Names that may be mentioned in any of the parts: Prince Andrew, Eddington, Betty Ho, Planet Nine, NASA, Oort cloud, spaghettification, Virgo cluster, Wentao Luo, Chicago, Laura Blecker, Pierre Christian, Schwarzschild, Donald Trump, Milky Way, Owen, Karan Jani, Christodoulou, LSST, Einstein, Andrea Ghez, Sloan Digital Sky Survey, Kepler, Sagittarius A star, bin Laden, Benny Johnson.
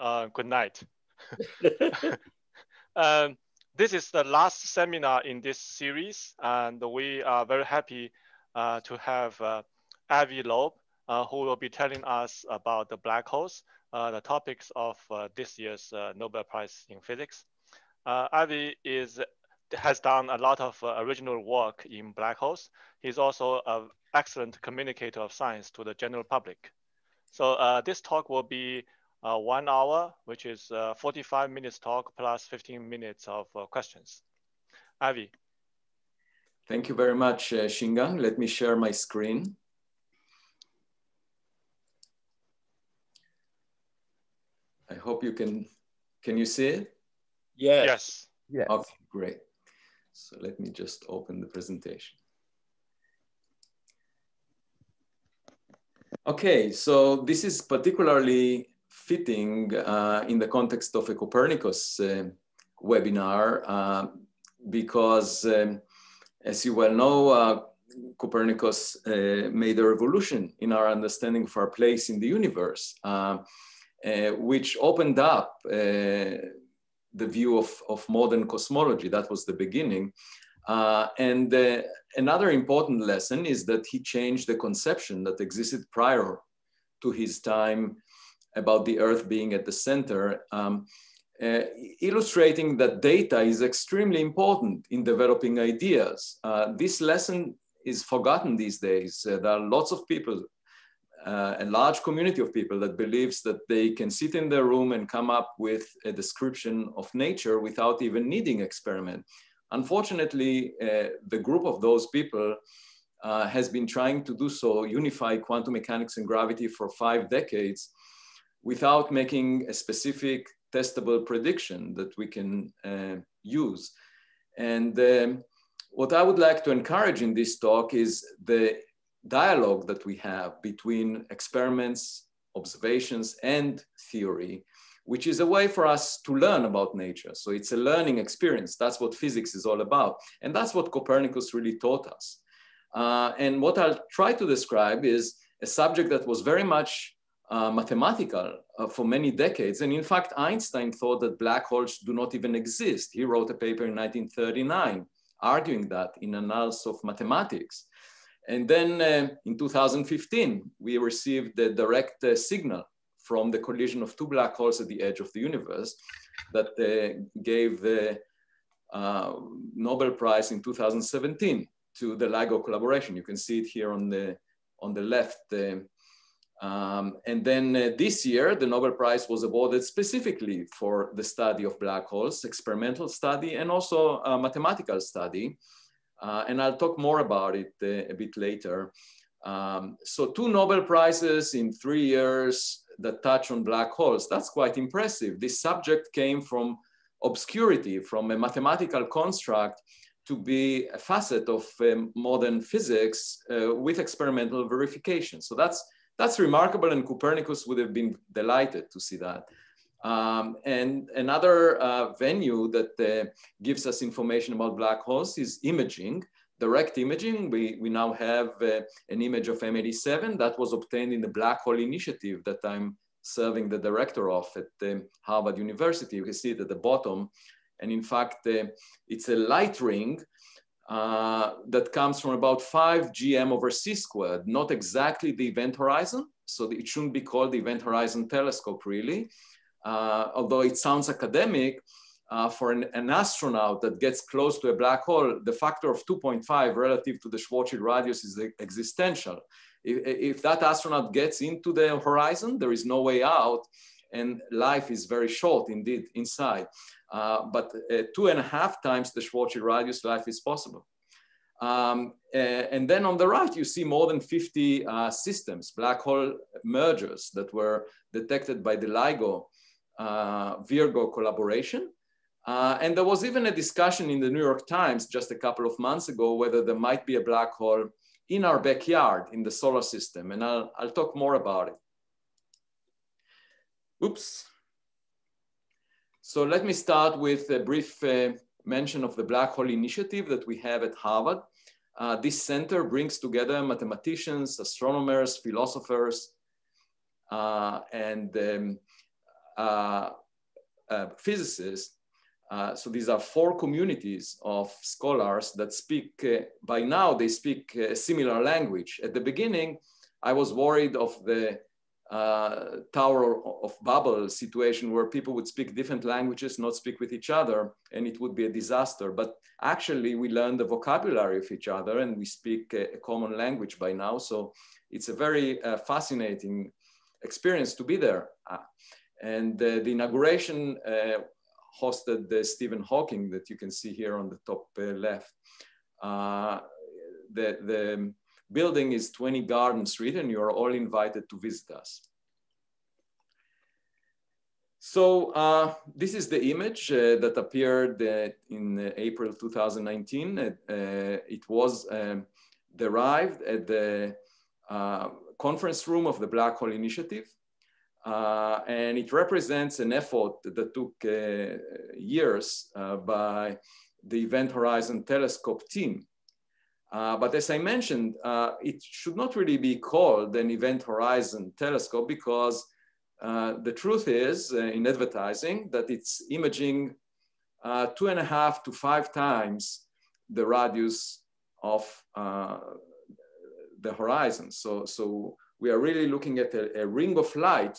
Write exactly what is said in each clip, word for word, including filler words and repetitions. uh, good night. um, this is the last seminar in this series, and we are very happy uh, to have uh, Avi Loeb, uh, who will be telling us about the black holes, uh, the topics of uh, this year's uh, Nobel Prize in Physics. Uh, Avi is, has done a lot of uh, original work in black holes. He's also an excellent communicator of science to the general public. So uh, this talk will be uh, one hour, which is uh, forty-five minutes talk plus fifteen minutes of uh, questions. Avi. Thank you very much, uh, Shingang. Let me share my screen. I hope you can, can you see it? Yes. Yes. Yes. Okay, great. So let me just open the presentation. Okay, so this is particularly fitting uh, in the context of a Copernicus uh, webinar uh, because, um, as you well know, uh, Copernicus uh, made a revolution in our understanding of our place in the universe, uh, uh, which opened up uh, the view of, of modern cosmology. That was the beginning. Uh, and uh, another important lesson is that he changed the conception that existed prior to his time about the Earth being at the center, um, uh, illustrating that data is extremely important in developing ideas. Uh, this lesson is forgotten these days. Uh, there are lots of people, uh, a large community of people that believes that they can sit in their room and come up with a description of nature without even needing experiment. Unfortunately, uh, the group of those people uh, has been trying to do so, unify quantum mechanics and gravity for five decades without making a specific testable prediction that we can uh, use. And um, what I would like to encourage in this talk is the dialogue that we have between experiments, observations, and theory, which is a way for us to learn about nature. So it's a learning experience. That's what physics is all about. And that's what Copernicus really taught us. Uh, and what I'll try to describe is a subject that was very much uh, mathematical uh, for many decades. And in fact, Einstein thought that black holes do not even exist. He wrote a paper in nineteen thirty-nine, arguing that in Annals of Mathematics. And then uh, in two thousand fifteen, we received the direct uh, signal from the collision of two black holes at the edge of the universe that uh, gave the uh, Nobel Prize in two thousand seventeen to the LIGO collaboration. You can see it here on the, on the left. Uh, um, and then uh, this year, the Nobel Prize was awarded specifically for the study of black holes, experimental study, and also a mathematical study. Uh, and I'll talk more about it uh, a bit later. Um, so two Nobel Prizes in three years that touch on black holes. That's quite impressive. This subject came from obscurity, from a mathematical construct to be a facet of um, modern physics uh, with experimental verification. So that's, that's remarkable, and Copernicus would have been delighted to see that. Um, and another uh, venue that uh, gives us information about black holes is imaging. Direct imaging, we, we now have uh, an image of M eighty-seven that was obtained in the Black Hole Initiative that I'm serving the director of at um, Harvard University. You can see it at the bottom. And in fact, uh, it's a light ring uh, that comes from about five G M over C squared, not exactly the event horizon. So it shouldn't be called the Event Horizon Telescope, really. Uh, although it sounds academic, Uh, for an, an astronaut that gets close to a black hole, the factor of two point five relative to the Schwarzschild radius is existential. If, if that astronaut gets into the horizon, there is no way out, and life is very short indeed inside. Uh, but uh, two and a half times the Schwarzschild radius, life is possible. Um, and then on the right, you see more than fifty uh, systems, black hole mergers that were detected by the LIGO uh, Virgo collaboration. Uh, and there was even a discussion in the New York Times just a couple of months ago whether there might be a black hole in our backyard in the solar system. And I'll, I'll talk more about it. Oops. So let me start with a brief uh, mention of the Black Hole Initiative that we have at Harvard. Uh, this center brings together mathematicians, astronomers, philosophers, uh, and um, uh, uh, physicists. Uh, so these are four communities of scholars that speak, uh, by now they speak a similar language. At the beginning, I was worried of the uh, Tower of Babel situation where people would speak different languages, not speak with each other, and it would be a disaster. But actually we learned the vocabulary of each other and we speak a common language by now. So it's a very uh, fascinating experience to be there. And uh, the inauguration, uh, hosted the Stephen Hawking that you can see here on the top uh, left. Uh, the, the building is twenty Garden Street and you are all invited to visit us. So uh, this is the image uh, that appeared uh, in uh, April two thousand nineteen. Uh, it was um, derived at the uh, conference room of the Black Hole Initiative. Uh, and it represents an effort that took uh, years uh, by the Event Horizon Telescope team. Uh, but as I mentioned, uh, it should not really be called an Event Horizon Telescope because uh, the truth is, uh, in advertising, that it's imaging uh, two and a half to five times the radius of uh, the horizon. So, so we are really looking at a, a ring of light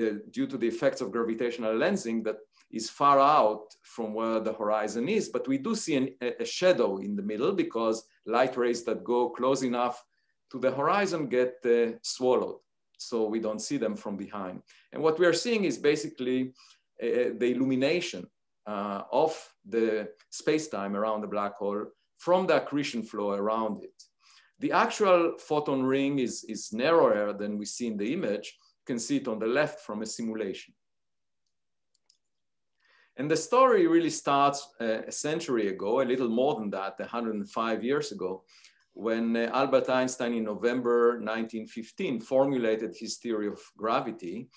uh, due to the effects of gravitational lensing that is far out from where the horizon is. But we do see an, a shadow in the middle because light rays that go close enough to the horizon get uh, swallowed. So we don't see them from behind. And what we are seeing is basically uh, the illumination uh, of the space-time around the black hole from the accretion flow around it. The actual photon ring is, is narrower than we see in the image. You can see it on the left from a simulation. And the story really starts uh, a century ago, a little more than that, one hundred five years ago, when uh, Albert Einstein in November nineteen fifteen formulated his theory of gravity,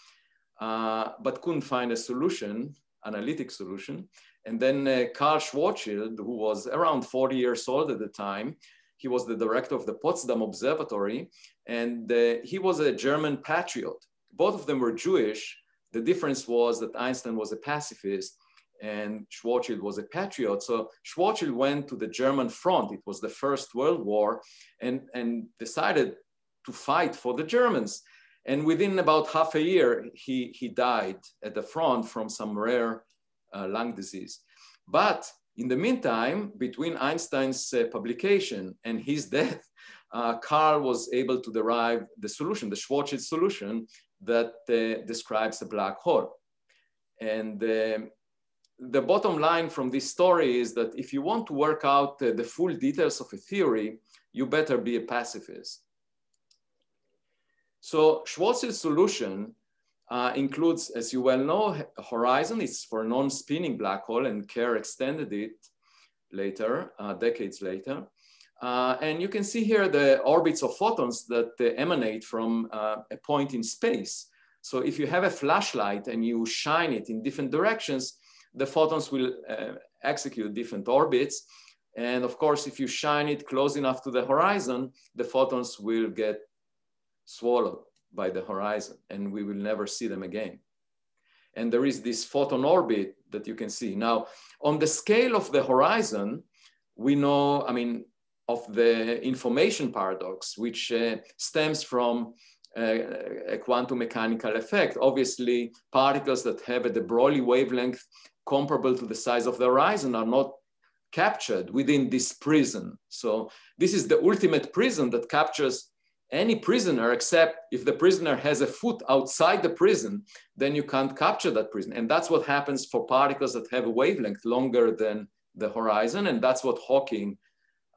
uh, but couldn't find a solution, analytic solution. And then uh, Karl Schwarzschild, who was around forty years old at the time, he was the director of the Potsdam Observatory, and uh, he was a German patriot. Both of them were Jewish. The difference was that Einstein was a pacifist and Schwarzschild was a patriot. So Schwarzschild went to the German front. It was the First World War, and, and decided to fight for the Germans. And within about half a year, he, he died at the front from some rare uh, lung disease. But in the meantime, between Einstein's uh, publication and his death, uh, Carl was able to derive the solution, the Schwarzschild solution that uh, describes a black hole. And uh, the bottom line from this story is that if you want to work out uh, the full details of a theory, you better be a pacifist. So Schwarzschild's solution Uh, includes, as you well know, horizon. It's for non-spinning black hole, and Kerr extended it later, uh, decades later. Uh, and you can see here the orbits of photons that uh, emanate from uh, a point in space. So if you have a flashlight and you shine it in different directions, the photons will uh, execute different orbits. And of course, if you shine it close enough to the horizon, the photons will get swallowed by the horizon, and we will never see them again. And there is this photon orbit that you can see. Now, on the scale of the horizon, we know, I mean, of the information paradox, which uh, stems from uh, a quantum mechanical effect. Obviously, particles that have a de Broglie wavelength comparable to the size of the horizon are not captured within this prism. So this is the ultimate prism that captures any prisoner, except if the prisoner has a foot outside the prison, then you can't capture that prison. And that's what happens for particles that have a wavelength longer than the horizon. And that's what Hawking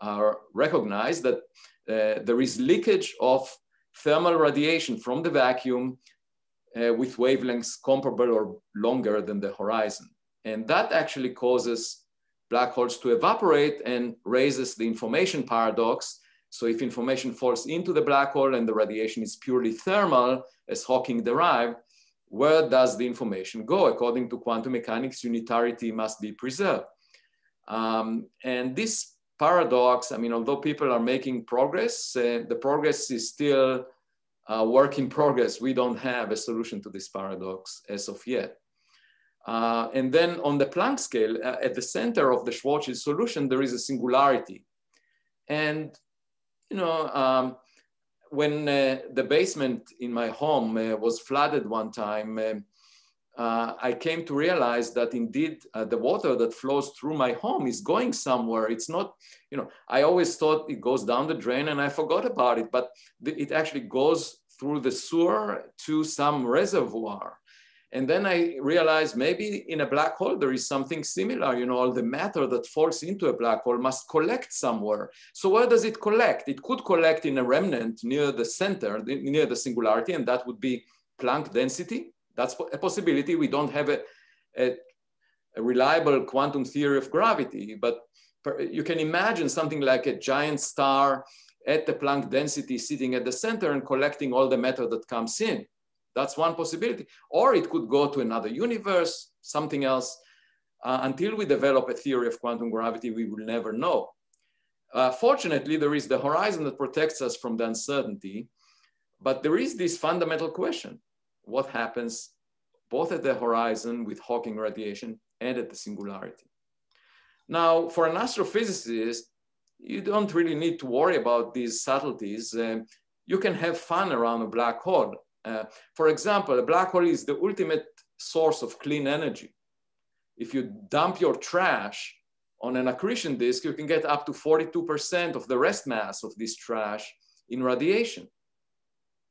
uh, recognized, that uh, there is leakage of thermal radiation from the vacuum uh, with wavelengths comparable or longer than the horizon. And that actually causes black holes to evaporate and raises the information paradox. So if information falls into the black hole and the radiation is purely thermal, as Hawking derived, where does the information go? According to quantum mechanics, unitarity must be preserved. Um, and this paradox, I mean, although people are making progress, uh, the progress is still uh, work in progress. We don't have a solution to this paradox as of yet. Uh, and then on the Planck scale, uh, at the center of the Schwarzschild solution, there is a singularity. And, you know, um, when uh, the basement in my home uh, was flooded one time, uh, uh, I came to realize that indeed uh, the water that flows through my home is going somewhere. It's not, you know, I always thought it goes down the drain and I forgot about it, but it actually goes through the sewer to some reservoir. And then I realized maybe in a black hole, there is something similar. You know, all the matter that falls into a black hole must collect somewhere. So where does it collect? It could collect in a remnant near the center, near the singularity, and that would be Planck density. That's a possibility. We don't have a, a, a reliable quantum theory of gravity, but you can imagine something like a giant star at the Planck density sitting at the center and collecting all the matter that comes in. That's one possibility. Or it could go to another universe, something else. Uh, until we develop a theory of quantum gravity, we will never know. Uh, fortunately, there is the horizon that protects us from the uncertainty, but there is this fundamental question. What happens both at the horizon with Hawking radiation and at the singularity? Now, for an astrophysicist, you don't really need to worry about these subtleties. Um, you can have fun around a black hole. Uh, for example, a black hole is the ultimate source of clean energy. If you dump your trash on an accretion disk, you can get up to forty-two percent of the rest mass of this trash in radiation.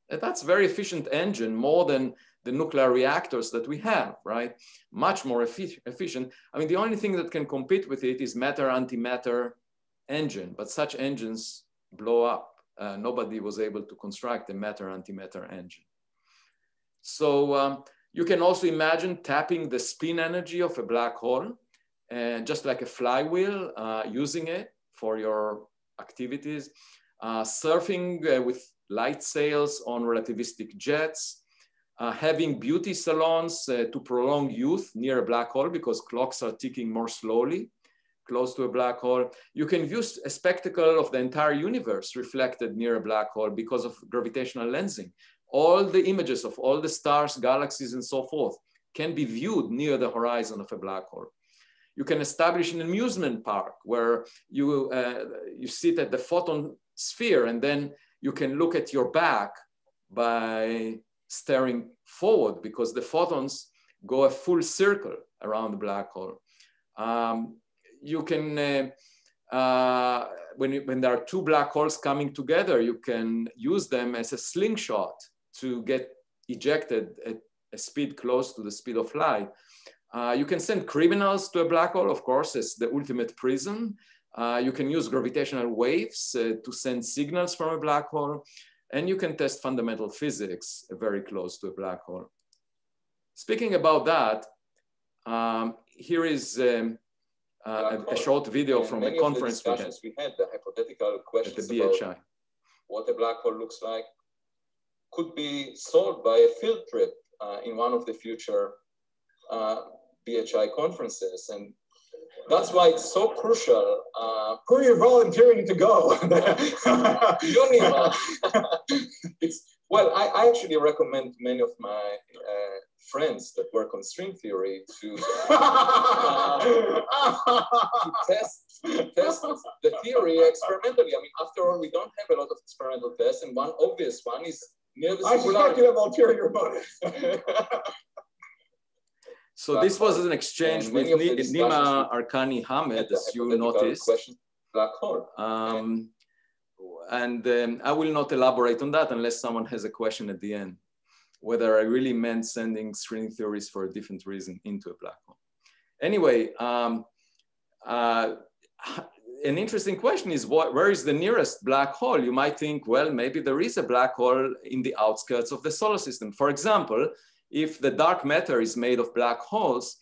And that's a very efficient engine, more than the nuclear reactors that we have, right? Much more efficient. I mean, the only thing that can compete with it is matter-antimatter engine, but such engines blow up. Uh, nobody was able to construct a matter-antimatter engine. So um, you can also imagine tapping the spin energy of a black hole, and just like a flywheel, uh, using it for your activities, uh, surfing uh, with light sails on relativistic jets, uh, having beauty salons uh, to prolong youth near a black hole because clocks are ticking more slowly close to a black hole. You can view a spectacle of the entire universe reflected near a black hole because of gravitational lensing. All the images of all the stars, galaxies, and so forth can be viewed near the horizon of a black hole. You can establish an amusement park where you, uh, you sit at the photon sphere, and then you can look at your back by staring forward because the photons go a full circle around the black hole. Um, you can, uh, uh, when, when there are two black holes coming together, you can use them as a slingshot to get ejected at a speed close to the speed of light. Uh, you can send criminals to a black hole, of course, as the ultimate prison. Uh, you can use gravitational waves uh, to send signals from a black hole. And you can test fundamental physics very close to a black hole. Speaking about that, um, here is um, uh, a, a short video from a conference we had. We had the hypothetical questions about what a black hole looks like could be solved by a field trip uh, in one of the future uh, B H I conferences. And that's why it's so crucial. Uh, Who are you volunteering to go? It's, well, I, I actually recommend many of my uh, friends that work on string theory to, uh, to test, test the theory experimentally. I mean, after all, we don't have a lot of experimental tests, and one obvious one is near the singularity. I suspect you have ulterior motives. So this was an exchange with Nima Arkani Hamed, as you noticed. Um, and um, I will not elaborate on that unless someone has a question at the end, whether I really meant sending string theories for a different reason into a black hole. Anyway, um, uh, an interesting question is, what, where is the nearest black hole? You might think, well, maybe there is a black hole in the outskirts of the solar system. For example, if the dark matter is made of black holes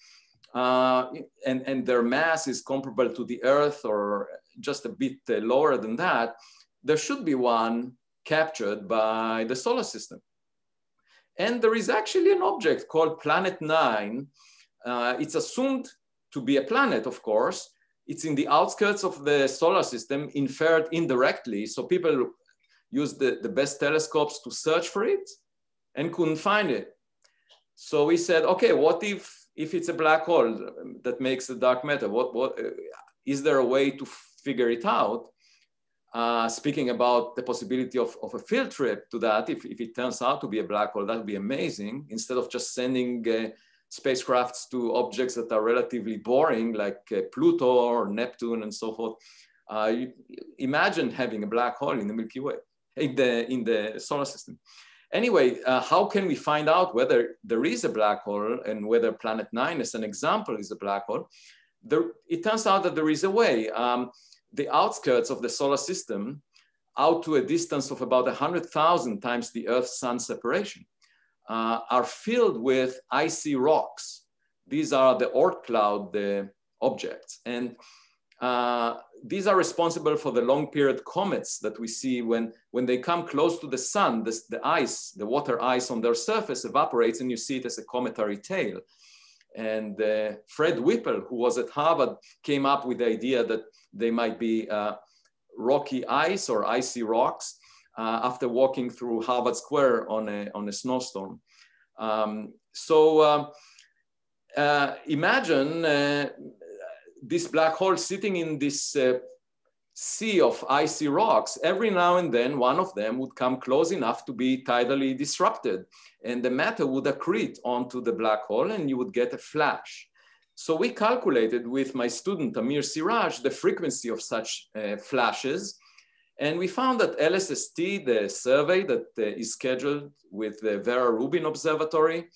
uh, and, and their mass is comparable to the Earth or just a bit uh, lower than that, there should be one captured by the solar system. And there is actually an object called Planet Nine. Uh, it's assumed to be a planet, of course. It's in the outskirts of the solar system, inferred indirectly. So people used the, the best telescopes to search for it and couldn't find it. So we said, okay, what if, if it's a black hole that makes the dark matter? What, what, is there a way to figure it out? Uh, speaking about the possibility of, of a field trip to that, if, if it turns out to be a black hole, that would be amazing. Instead of just sending uh, spacecrafts to objects that are relatively boring, like uh, Pluto or Neptune and so forth, uh, you imagine having a black hole in the Milky Way, in the, in the solar system. Anyway, uh, how can we find out whether there is a black hole and whether Planet Nine, as an example, is a black hole? There, it turns out that there is a way. Um, the outskirts of the solar system, out to a distance of about one hundred thousand times the Earth-Sun separation, uh, are filled with icy rocks. These are the Oort cloud the objects. And uh, these are responsible for the long period comets that we see when, when they come close to the sun. This, the ice, the water ice on their surface evaporates and you see it as a cometary tail. And uh, Fred Whipple, who was at Harvard, came up with the idea that they might be uh, rocky ice or icy rocks uh, after walking through Harvard Square on a, on a snowstorm. Um, so uh, uh, imagine uh, this black hole sitting in this uh, sea of icy rocks. Every now and then, one of them would come close enough to be tidally disrupted, and the matter would accrete onto the black hole and you would get a flash. So we calculated with my student, Amir Siraj, the frequency of such uh, flashes. And we found that L S S T, the survey that uh, is scheduled with the Vera Rubin Observatory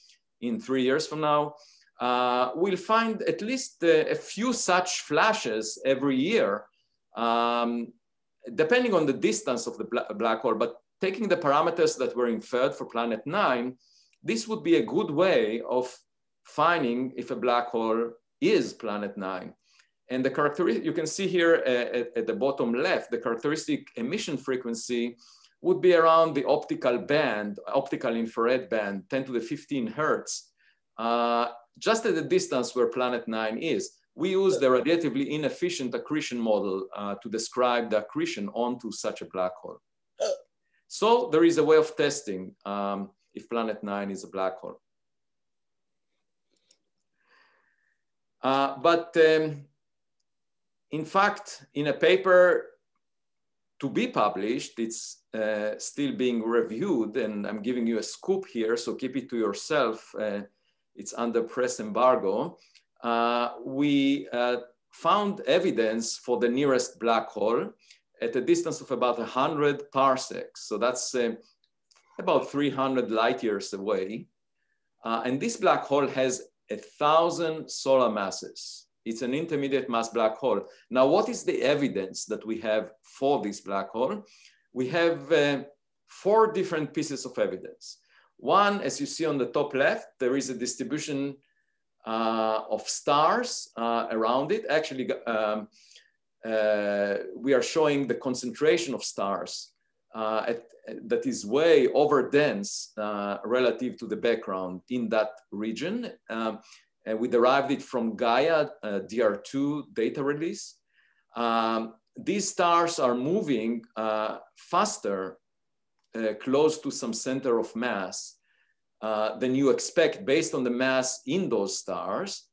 in three years from now, uh, will find at least uh, a few such flashes every year, um, depending on the distance of the bla black hole. But taking the parameters that were inferred for Planet Nine, this would be a good way of finding if a black hole is Planet Nine. And the characteristic, you can see here at, at the bottom left, the characteristic emission frequency would be around the optical band, optical infrared band, ten to the fifteen hertz, uh, just at the distance where Planet Nine is. We use the radiatively inefficient accretion model uh, to describe the accretion onto such a black hole. So there is a way of testing um, if Planet Nine is a black hole. Uh, but um, in fact, in a paper to be published, it's uh, still being reviewed, and I'm giving you a scoop here, so keep it to yourself. Uh, it's under press embargo. Uh, we uh, found evidence for the nearest black hole at a distance of about one hundred parsecs. So that's uh, about three hundred light years away. Uh, and this black hole has a thousand solar masses. It's an intermediate mass black hole. Now, what is the evidence that we have for this black hole? We have uh, four different pieces of evidence. One, as you see on the top left, there is a distribution uh, of stars uh, around it. Actually, um, uh, we are showing the concentration of stars uh, at, that is way over dense uh, relative to the background in that region. Um, and we derived it from Gaia uh, D R two data release. Um, these stars are moving uh, faster uh, close to some center of mass uh, than you expect based on the mass in those stars.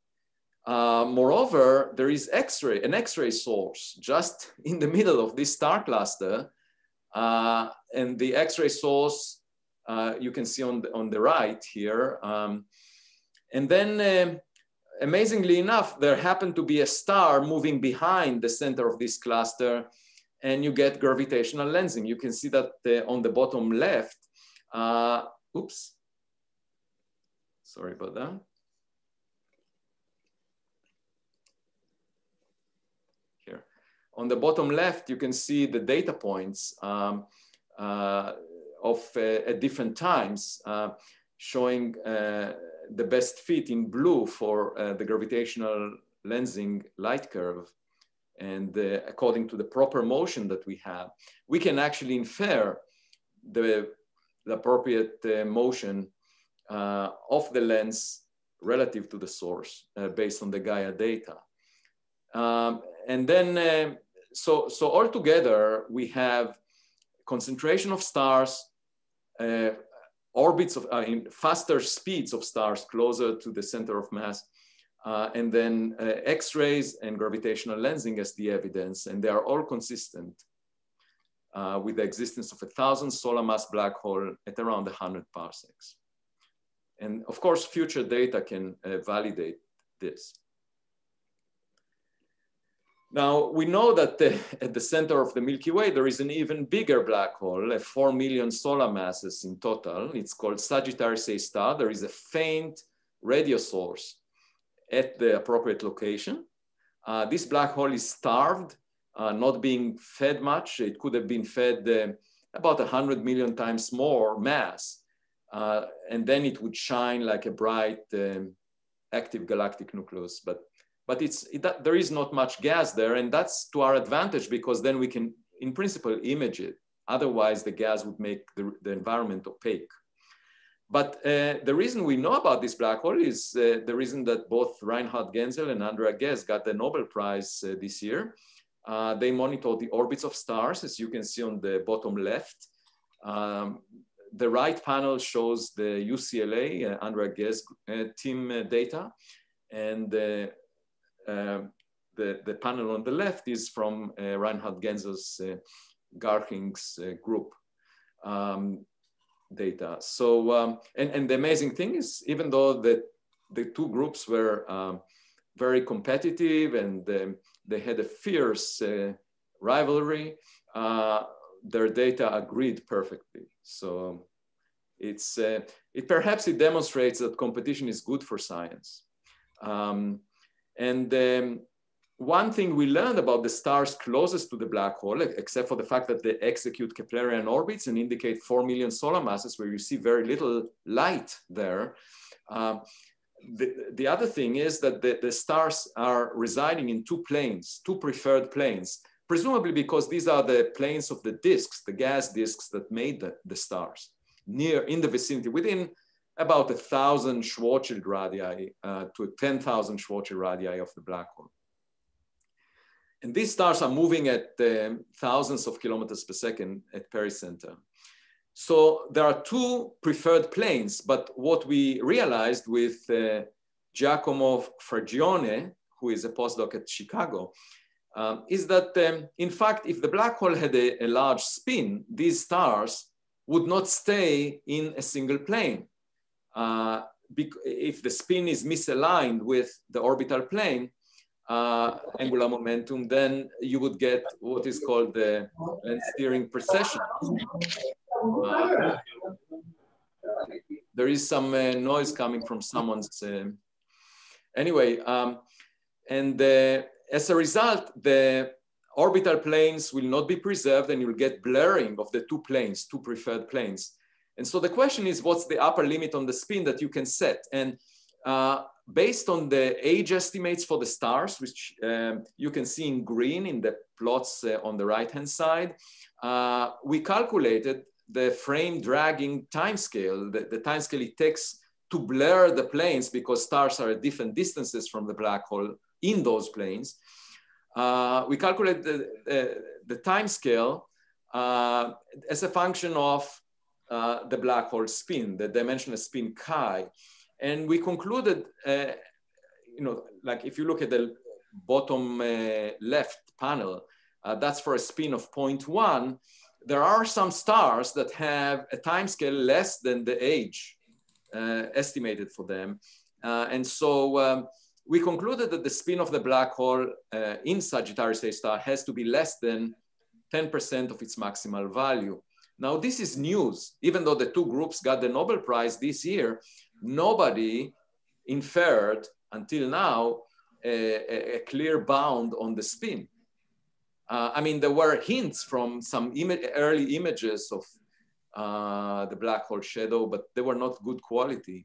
Uh, moreover, there is X-ray, an X-ray source just in the middle of this star cluster. Uh, and the X-ray source, uh, you can see on the, on the right here. Um, and then, uh, amazingly enough, there happened to be a star moving behind the center of this cluster, and you get gravitational lensing. You can see that uh, on the bottom left. Uh, oops, sorry about that. On the bottom left, you can see the data points um, uh, of uh, at different times uh, showing uh, the best fit in blue for uh, the gravitational lensing light curve. And uh, according to the proper motion that we have, we can actually infer the, the appropriate uh, motion uh, of the lens relative to the source uh, based on the Gaia data. Um, and then, uh, So, so altogether, we have concentration of stars, uh, orbits of uh, in faster speeds of stars closer to the center of mass, uh, and then uh, X-rays and gravitational lensing as the evidence, and they are all consistent uh, with the existence of a thousand solar mass black hole at around one hundred parsecs. And of course, future data can uh, validate this. Now, we know that the, at the center of the Milky Way, there is an even bigger black hole, four million solar masses in total. It's called Sagittarius A star. There is a faint radio source at the appropriate location. Uh, this black hole is starved, uh, not being fed much. It could have been fed uh, about one hundred million times more mass, uh, and then it would shine like a bright um, active galactic nucleus. But But it's, it, there is not much gas there, and that's to our advantage because then we can, in principle, image it. Otherwise, the gas would make the, the environment opaque. But uh, the reason we know about this black hole is uh, the reason that both Reinhard Genzel and Andrea Ghez got the Nobel Prize uh, this year. Uh, they monitor the orbits of stars, as you can see on the bottom left. Um, the right panel shows the U C L A, uh, Andrea Ghez uh, team uh, data, and uh, Uh, the, the panel on the left is from uh, Reinhard Genzel's uh, Garching's uh, group um, data. So, um, and, and the amazing thing is, even though the, the two groups were um, very competitive and um, they had a fierce uh, rivalry, uh, their data agreed perfectly. So it's, uh, it perhaps it demonstrates that competition is good for science. Um, And um, one thing we learned about the stars closest to the black hole, except for the fact that they execute Keplerian orbits and indicate four million solar masses where you see very little light there. Um, the, the other thing is that the, the stars are residing in two planes, two preferred planes, presumably because these are the planes of the disks, the gas disks that made the, the stars, near in the vicinity, within about a thousand Schwarzschild radii uh, to ten thousand Schwarzschild radii of the black hole. And these stars are moving at um, thousands of kilometers per second at pericenter. So there are two preferred planes, but what we realized with uh, Giacomo Fragione, who is a postdoc at Chicago, um, is that um, in fact, if the black hole had a, a large spin, these stars would not stay in a single plane. Uh, if the spin is misaligned with the orbital plane, uh, angular momentum, then you would get what is called the steering precession. Uh, there is some uh, noise coming from someone's. Uh, anyway, um, and uh, as a result, the orbital planes will not be preserved and you'll get blurring of the two planes, two preferred planes. And so the question is, what's the upper limit on the spin that you can set? And uh, based on the age estimates for the stars, which um, you can see in green in the plots uh, on the right-hand side, uh, we calculated the frame dragging timescale, the, the timescale it takes to blur the planes because stars are at different distances from the black hole in those planes. Uh, we calculate the, the, the timescale uh, as a function of Uh, the black hole spin, the dimensional spin chi. And we concluded, uh, you know, like if you look at the bottom uh, left panel, uh, that's for a spin of zero point one. There are some stars that have a timescale less than the age uh, estimated for them. Uh, and so um, we concluded that the spin of the black hole uh, in Sagittarius A star has to be less than ten percent of its maximal value. Now, this is news. Even though the two groups got the Nobel Prize this year, nobody inferred until now a, a clear bound on the spin. Uh, I mean, there were hints from some ima early images of uh, the black hole shadow, but they were not good quality.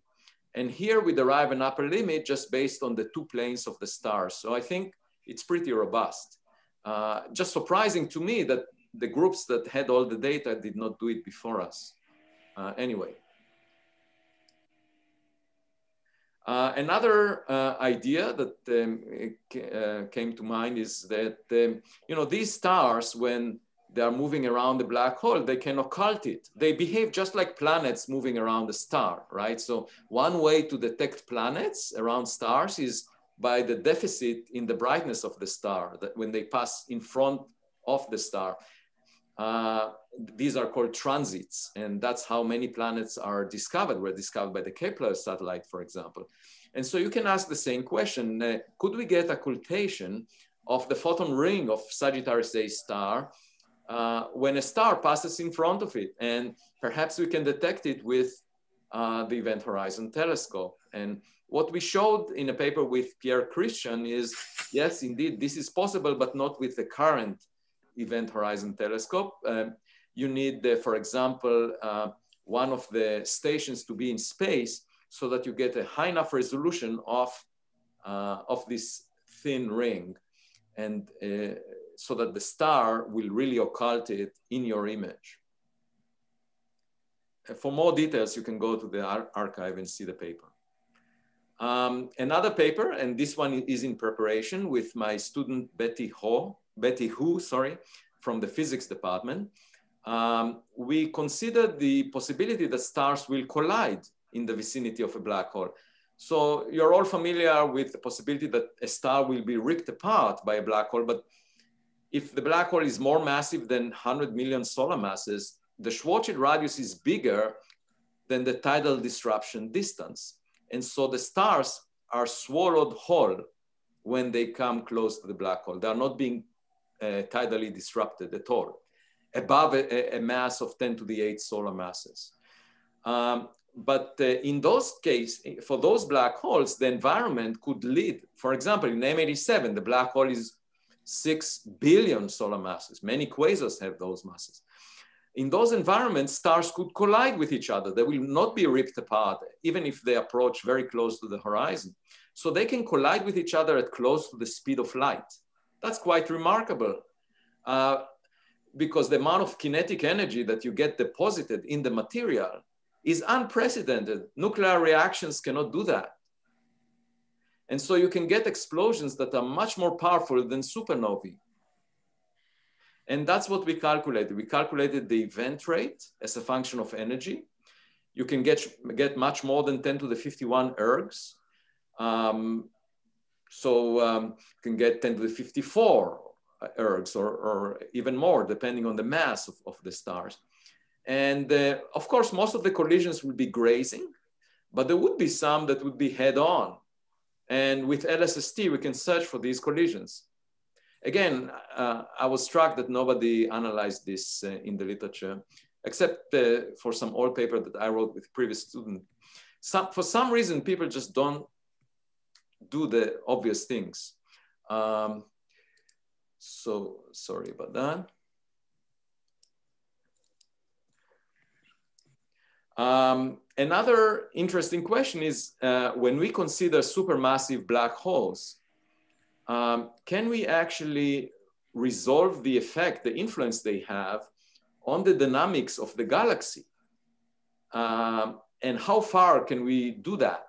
And here we derive an upper limit just based on the two planes of the stars. So I think it's pretty robust. Uh, just surprising to me that the groups that had all the data did not do it before us. Uh, anyway. Uh, another uh, idea that um, uh, came to mind is that, um, you know, these stars, when they are moving around the black hole, they can occult it. They behave just like planets moving around a star, right? So one way to detect planets around stars is by the deficit in the brightness of the star, that when they pass in front of the star. Uh, these are called transits, and that's how many planets are discovered, were discovered by the Kepler satellite, for example. And so you can ask the same question, uh, could we get occultation of the photon ring of Sagittarius A star uh, when a star passes in front of it? And perhaps we can detect it with uh, the Event Horizon Telescope. And what we showed in a paper with Pierre Christian is, yes, indeed, this is possible, but not with the current Event Horizon Telescope. Um, you need, uh, for example, uh, one of the stations to be in space so that you get a high enough resolution of, uh, of this thin ring, and uh, so that the star will really occult it in your image. For more details, you can go to the ar- archive and see the paper. Um, another paper, and this one is in preparation with my student Betty Ho, Betty Hu, sorry, from the physics department. Um, we considered the possibility that stars will collide in the vicinity of a black hole. So you're all familiar with the possibility that a star will be ripped apart by a black hole, but if the black hole is more massive than one hundred million solar masses, the Schwarzschild radius is bigger than the tidal disruption distance. And so the stars are swallowed whole when they come close to the black hole. They are not being uh, tidally disrupted at all, above a, a mass of ten to the eighth solar masses. Um, But uh, in those cases, for those black holes, the environment could lead, for example, in M eighty-seven, the black hole is six billion solar masses. Many quasars have those masses. In those environments, stars could collide with each other. They will not be ripped apart, even if they approach very close to the horizon. So they can collide with each other at close to the speed of light. That's quite remarkable. Uh, because the amount of kinetic energy that you get deposited in the material is unprecedented. Nuclear reactions cannot do that. And so you can get explosions that are much more powerful than supernovae. And that's what we calculated. We calculated the event rate as a function of energy. You can get, get much more than ten to the fifty-one ergs. Um, so um, you can get ten to the fifty-four ergs or, or even more, depending on the mass of, of the stars. And uh, of course, most of the collisions would be grazing, but there would be some that would be head on. And with L S S T, we can search for these collisions. Again, uh, I was struck that nobody analyzed this uh, in the literature, except uh, for some old paper that I wrote with previous student. Some, for some reason, people just don't do the obvious things. Um, so sorry about that. Um, another interesting question is, uh, when we consider supermassive black holes, um, can we actually resolve the effect, the influence they have on the dynamics of the galaxy? Um, and how far can we do that?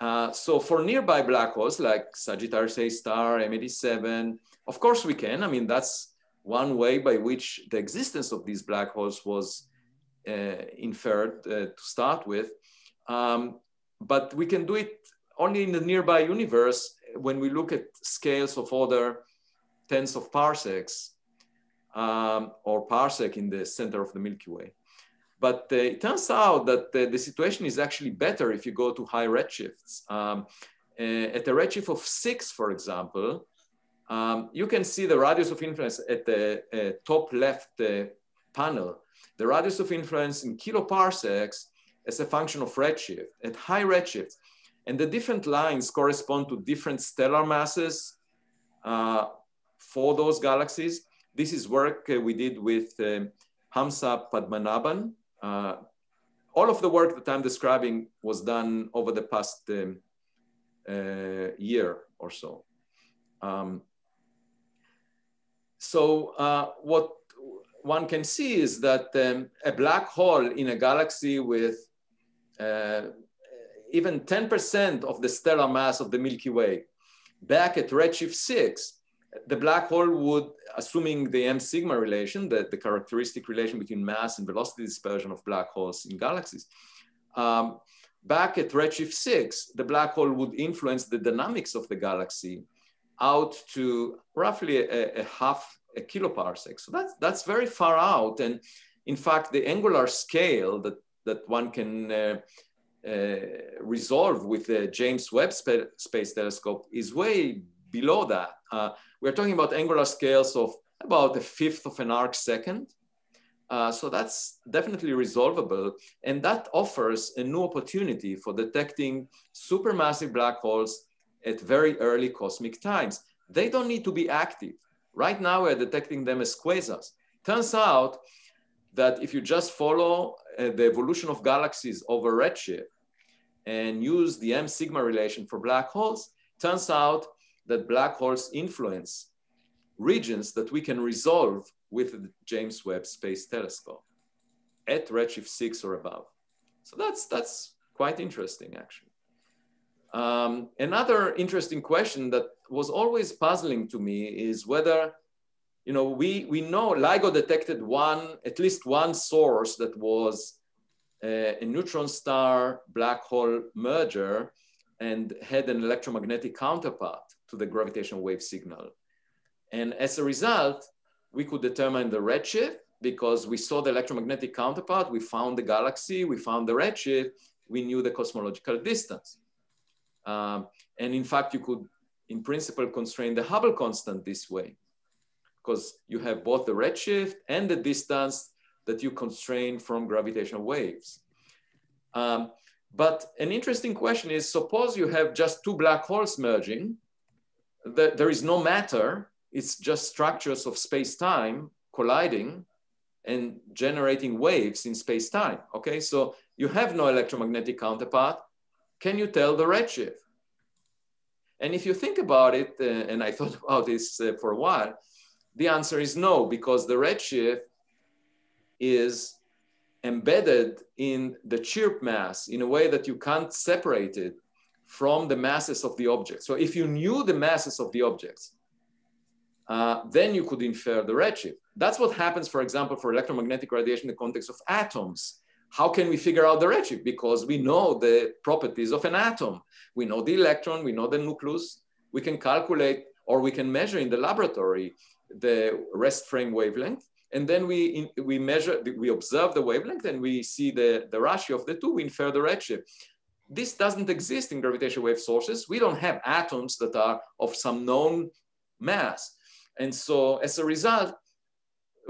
Uh, so for nearby black holes like Sagittarius A star, M eighty-seven, of course we can. I mean, that's one way by which the existence of these black holes was Uh, inferred uh, to start with, um, but we can do it only in the nearby universe when we look at scales of order tens of parsecs um, or parsec in the center of the Milky Way. But uh, it turns out that uh, the situation is actually better if you go to high redshifts. Um, uh, at a redshift of six, for example, um, you can see the radius of influence at the uh, top left uh, panel. The radius of influence in kiloparsecs as a function of redshift, at high redshifts. And the different lines correspond to different stellar masses uh, for those galaxies. This is work uh, we did with um, Hamsa Padmanabhan. Uh, all of the work that I'm describing was done over the past um, uh, year or so. Um, so uh, what one can see is that um, a black hole in a galaxy with uh, even ten percent of the stellar mass of the Milky Way back at redshift six the black hole would, assuming the M sigma relation, the, the characteristic relation between mass and velocity dispersion of black holes in galaxies, um, back at redshift six, the black hole would influence the dynamics of the galaxy out to roughly a, a half a kiloparsec. So that's, that's very far out. And in fact, the angular scale that, that one can uh, uh, resolve with the James Webb Space Telescope is way below that. Uh, we're talking about angular scales of about a fifth of an arc second. Uh, so that's definitely resolvable. And that offers a new opportunity for detecting supermassive black holes at very early cosmic times. They don't need to be active. Right now, we're detecting them as quasars. Turns out that if you just follow uh, the evolution of galaxies over redshift and use the M sigma relation for black holes, turns out that black holes influence regions that we can resolve with the James Webb Space Telescope at redshift six or above. So that's, that's quite interesting, actually. Um, another interesting question that was always puzzling to me is whether, you know, we, we know LIGO detected one, at least one source that was a, a neutron star black hole merger and had an electromagnetic counterpart to the gravitational wave signal. And as a result, we could determine the redshift because we saw the electromagnetic counterpart, we found the galaxy, we found the redshift, we knew the cosmological distance. Um, and in fact, you could, in principle, constrain the Hubble constant this way, because you have both the redshift and the distance that you constrain from gravitational waves. Um, but an interesting question is, suppose you have just two black holes merging, that there is no matter, it's just structures of space-time colliding and generating waves in space-time, okay? So you have no electromagnetic counterpart. Can you tell the redshift? And if you think about it, uh, and I thought about this uh, for a while, the answer is no, because the redshift is embedded in the chirp mass in a way that you can't separate it from the masses of the objects. So if you knew the masses of the objects, uh, then you could infer the redshift. That's what happens, for example, for electromagnetic radiation in the context of atoms. How can we figure out the redshift? Because we know the properties of an atom. We know the electron, we know the nucleus. We can calculate, or we can measure in the laboratory, the rest frame wavelength. And then we, in, we measure, we observe the wavelength and we see the, the ratio of the two, we infer the redshift. This doesn't exist in gravitational wave sources. We don't have atoms that are of some known mass. And so as a result,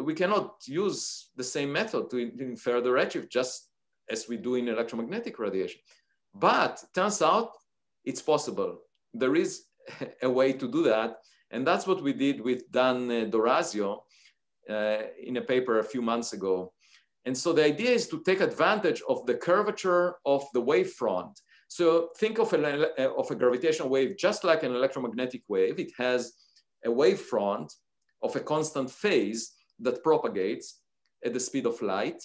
we cannot use the same method to infer the redshift just as we do in electromagnetic radiation. But turns out it's possible. There is a way to do that. And that's what we did with Dan Dorazio uh, in a paper a few months ago. And so the idea is to take advantage of the curvature of the wavefront. So think of a, of a gravitational wave just like an electromagnetic wave. It has a wavefront of a constant phase that propagates at the speed of light.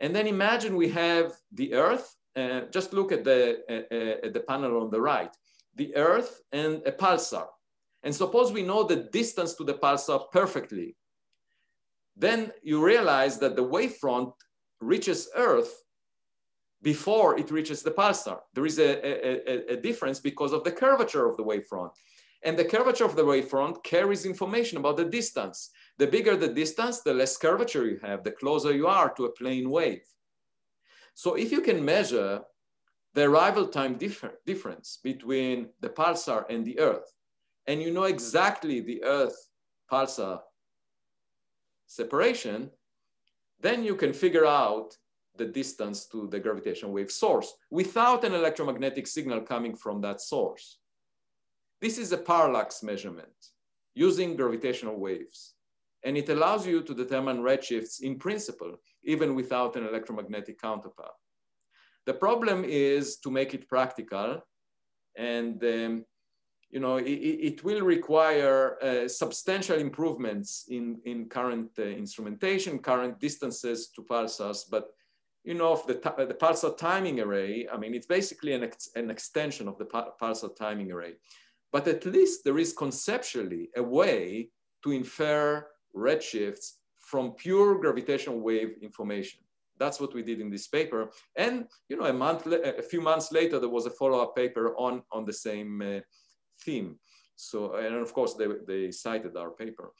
And then imagine we have the Earth, uh, just look at the, uh, uh, at the panel on the right, the Earth and a pulsar. And suppose we know the distance to the pulsar perfectly. Then you realize that the wavefront reaches Earth before it reaches the pulsar. There is a, a, a difference because of the curvature of the wavefront. And the curvature of the wavefront carries information about the distance. The bigger the distance, the less curvature you have, the closer you are to a plane wave. So if you can measure the arrival time differ difference between the pulsar and the Earth, and you know exactly the Earth-pulsar separation, then you can figure out the distance to the gravitational wave source without an electromagnetic signal coming from that source. This is a parallax measurement using gravitational waves. And it allows you to determine redshifts in principle, even without an electromagnetic counterpart. The problem is to make it practical. And um, you know, it, it will require uh, substantial improvements in, in current uh, instrumentation, current distances to pulsars. But you know, of the, the pulsar timing array, I mean, it's basically an, ex an extension of the pulsar timing array. but at least there is conceptually a way to infer redshifts from pure gravitational wave information. That's what we did in this paper. And you know, a month, a few months later, there was a follow-up paper on, on the same uh, theme. So, and of course, they, they cited our paper.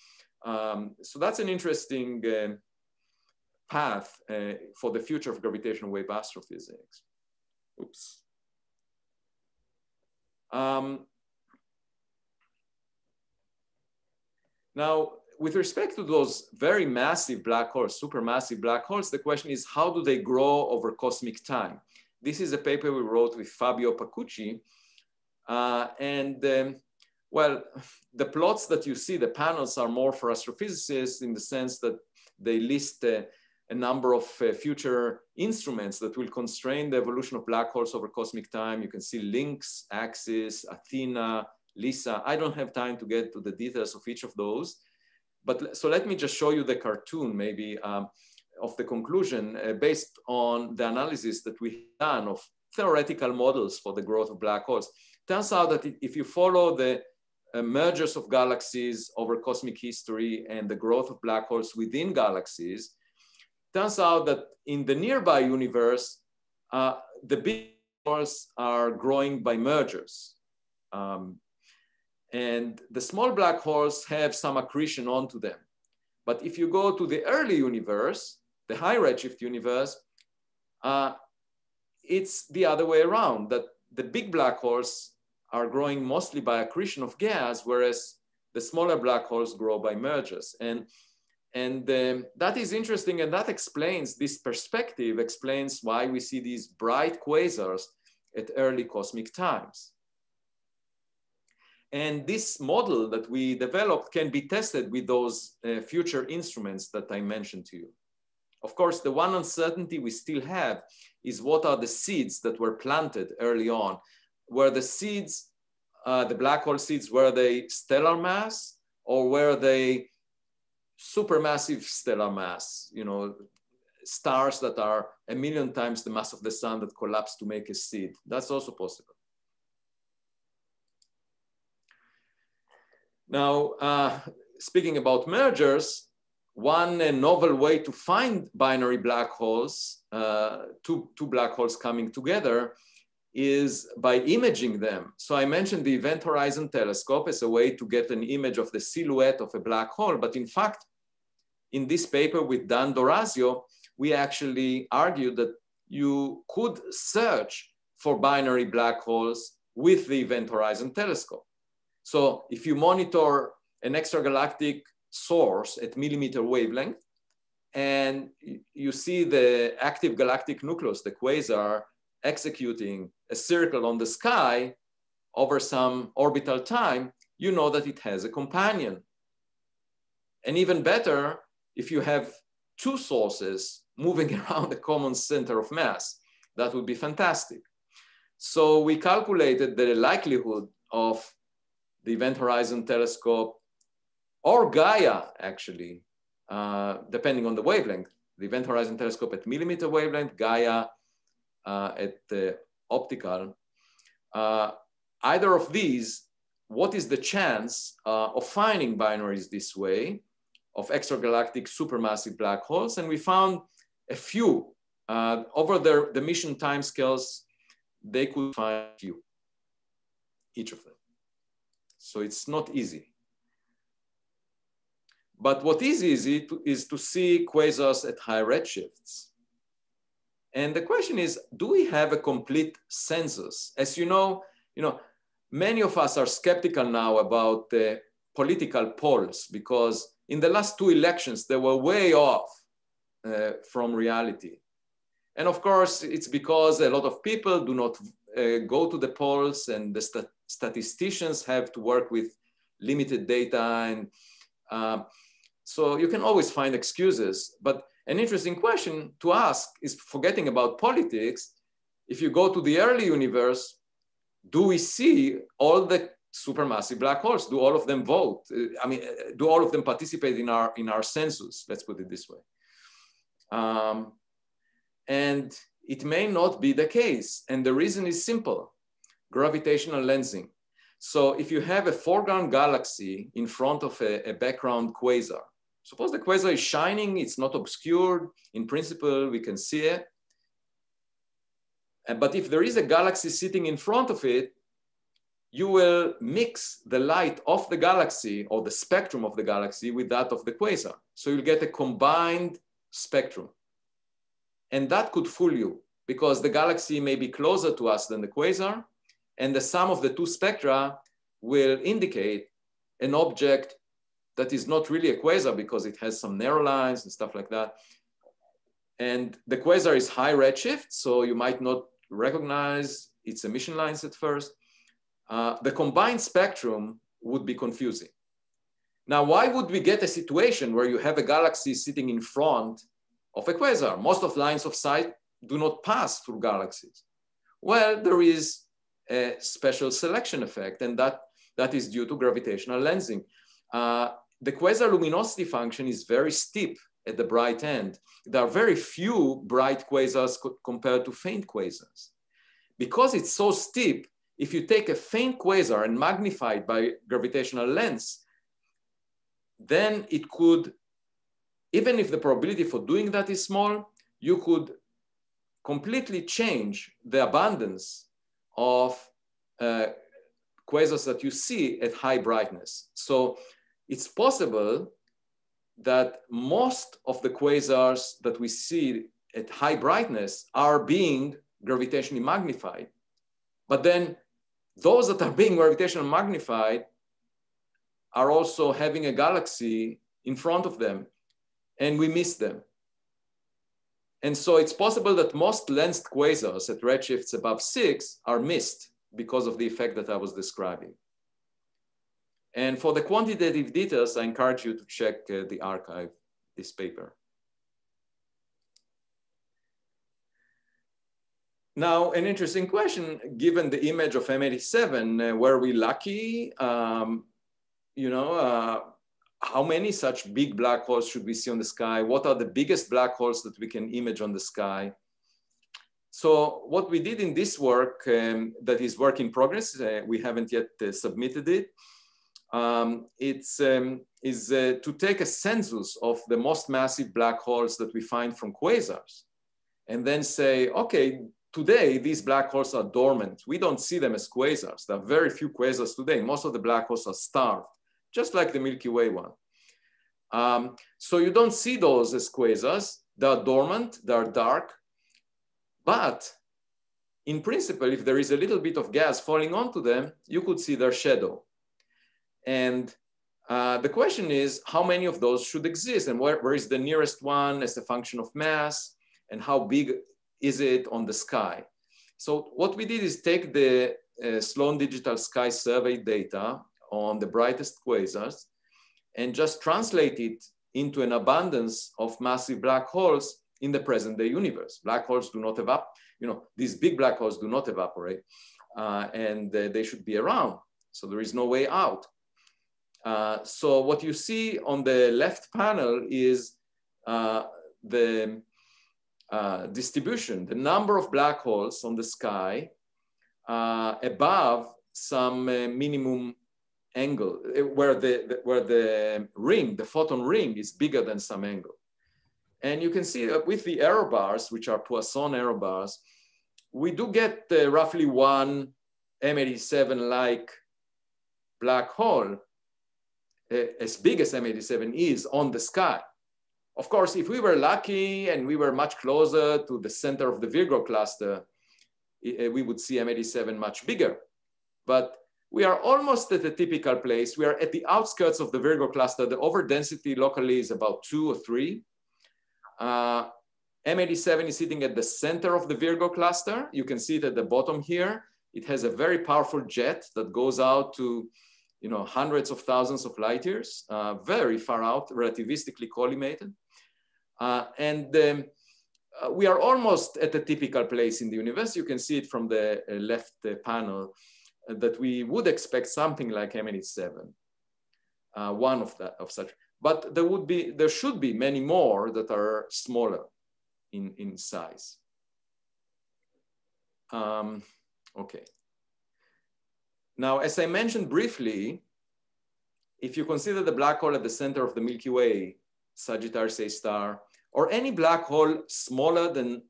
Um, so that's an interesting uh, path uh, for the future of gravitational wave astrophysics. Oops. Um, now, with respect to those very massive black holes, supermassive black holes, the question is, how do they grow over cosmic time? This is a paper we wrote with Fabio Pacucci. Uh, and um, well, the plots that you see, the panels are more for astrophysicists in the sense that they list uh, a number of uh, future instruments that will constrain the evolution of black holes over cosmic time. You can see Lynx, Axis, Athena, LISA. I don't have time to get to the details of each of those. But so let me just show you the cartoon maybe um, of the conclusion uh, based on the analysis that we've done of theoretical models for the growth of black holes. Turns out that if you follow the uh, mergers of galaxies over cosmic history and the growth of black holes within galaxies, turns out that in the nearby universe, uh, the big holes are growing by mergers. Um, And the small black holes have some accretion onto them. But if you go to the early universe, the high redshift universe, uh, it's the other way around, that the big black holes are growing mostly by accretion of gas, whereas the smaller black holes grow by mergers. And, and um, that is interesting, and that explains, this perspective explains why we see these bright quasars at early cosmic times. And this model that we developed can be tested with those uh, future instruments that I mentioned to you. Of course, the one uncertainty we still have is what are the seeds that were planted early on? Were the seeds, uh, the black hole seeds, were they stellar mass or were they supermassive stellar mass? You know, stars that are a million times the mass of the sun that collapse to make a seed. That's also possible. Now, uh, speaking about mergers, one uh, novel way to find binary black holes, uh, two, two black holes coming together, is by imaging them. So I mentioned the Event Horizon Telescope as a way to get an image of the silhouette of a black hole. But in fact, in this paper with Dan Dorazio, we actually argued that you could search for binary black holes with the Event Horizon Telescope. So if you monitor an extragalactic source at millimeter wavelength, and you see the active galactic nucleus, the quasar, executing a circle on the sky over some orbital time, you know that it has a companion. And even better, if you have two sources moving around a common center of mass, that would be fantastic. So we calculated the likelihood of the Event Horizon Telescope, or Gaia, actually, uh, depending on the wavelength. The Event Horizon Telescope at millimeter wavelength, Gaia uh, at uh, optical. Uh, either of these, what is the chance uh, of finding binaries this way, of extragalactic supermassive black holes? And we found a few. Uh, over their, the mission timescales, they could find a few, each of them. So it's not easy. But what is easy to, is to see quasars at high redshifts. And the question is, do we have a complete census? As you know, you know, many of us are skeptical now about the political polls because in the last two elections, they were way off uh, from reality. And of course, it's because a lot of people do not uh, go to the polls, and the stat statisticians have to work with limited data. And um, so you can always find excuses. But an interesting question to ask is, forgetting about politics, if you go to the early universe, do we see all the supermassive black holes? Do all of them vote? I mean, do all of them participate in our, in our census? Let's put it this way. Um, and it may not be the case. And the reason is simple. Gravitational lensing. So if you have a foreground galaxy in front of a, a background quasar, suppose the quasar is shining, it's not obscured, in principle, we can see it. But if there is a galaxy sitting in front of it, you will mix the light of the galaxy or the spectrum of the galaxy with that of the quasar. So you'll get a combined spectrum. And that could fool you because the galaxy may be closer to us than the quasar, and the sum of the two spectra will indicate an object that is not really a quasar because it has some narrow lines and stuff like that. And the quasar is high redshift, so you might not recognize its emission lines at first. Uh, the combined spectrum would be confusing. Now, why would we get a situation where you have a galaxy sitting in front of a quasar? Most of lines of sight do not pass through galaxies. Well, there is a special selection effect, and that, that is due to gravitational lensing. Uh, the quasar luminosity function is very steep at the bright end. There are very few bright quasars co compared to faint quasars. Because it's so steep, if you take a faint quasar and magnify it by gravitational lens, then it could, even if the probability for doing that is small, you could completely change the abundance of uh, quasars that you see at high brightness. So it's possible that most of the quasars that we see at high brightness are being gravitationally magnified. But then those that are being gravitationally magnified are also having a galaxy in front of them, and we miss them. And so it's possible that most lensed quasars at redshifts above six are missed because of the effect that I was describing. And for the quantitative details, I encourage you to check uh, the archive, this paper. Now, an interesting question, given the image of M eighty-seven, uh, were we lucky? Um, you know, uh, how many such big black holes should we see on the sky? What are the biggest black holes that we can image on the sky? So what we did in this work, um, that is work in progress, uh, we haven't yet uh, submitted it, um, it's, um, is uh, to take a census of the most massive black holes that we find from quasars, and then say, okay, today these black holes are dormant. We don't see them as quasars. There are very few quasars today. Most of the black holes are starved, just like the Milky Way one. Um, so you don't see those as quasars. They are dormant, they are dark, but in principle, if there is a little bit of gas falling onto them, you could see their shadow. And uh, the question is, how many of those should exist? And where, where is the nearest one as a function of mass? And how big is it on the sky? So what we did is take the uh, Sloan Digital Sky Survey data on the brightest quasars and just translate it into an abundance of massive black holes in the present day universe. Black holes do not evaporate, you know, these big black holes do not evaporate uh, and uh, they should be around. So there is no way out. Uh, so what you see on the left panel is uh, the uh, distribution, the number of black holes on the sky uh, above some uh, minimum angle where the, the where the ring, the photon ring, is bigger than some angle. And you can see that with the error bars, which are Poisson error bars, we do get uh, roughly one M eighty-seven like black hole uh, as big as M eighty-seven is on the sky. Of course, if we were lucky and we were much closer to the center of the Virgo cluster, it, we would see M eighty-seven much bigger. But we are almost at the typical place. We are at the outskirts of the Virgo cluster. The overdensity locally is about two or three. Uh, M eighty-seven is sitting at the center of the Virgo cluster. You can see it at the bottom here. It has a very powerful jet that goes out to, you know, hundreds of thousands of light years, uh, very far out, relativistically collimated. Uh, and um, uh, we are almost at the typical place in the universe. You can see it from the uh, left uh, panel. That we would expect something like M eighty-seven, uh, one of that of such, but there would be there should be many more that are smaller in in size. Um, okay. Now, as I mentioned briefly, if you consider the black hole at the center of the Milky Way, Sagittarius A star, or any black hole smaller than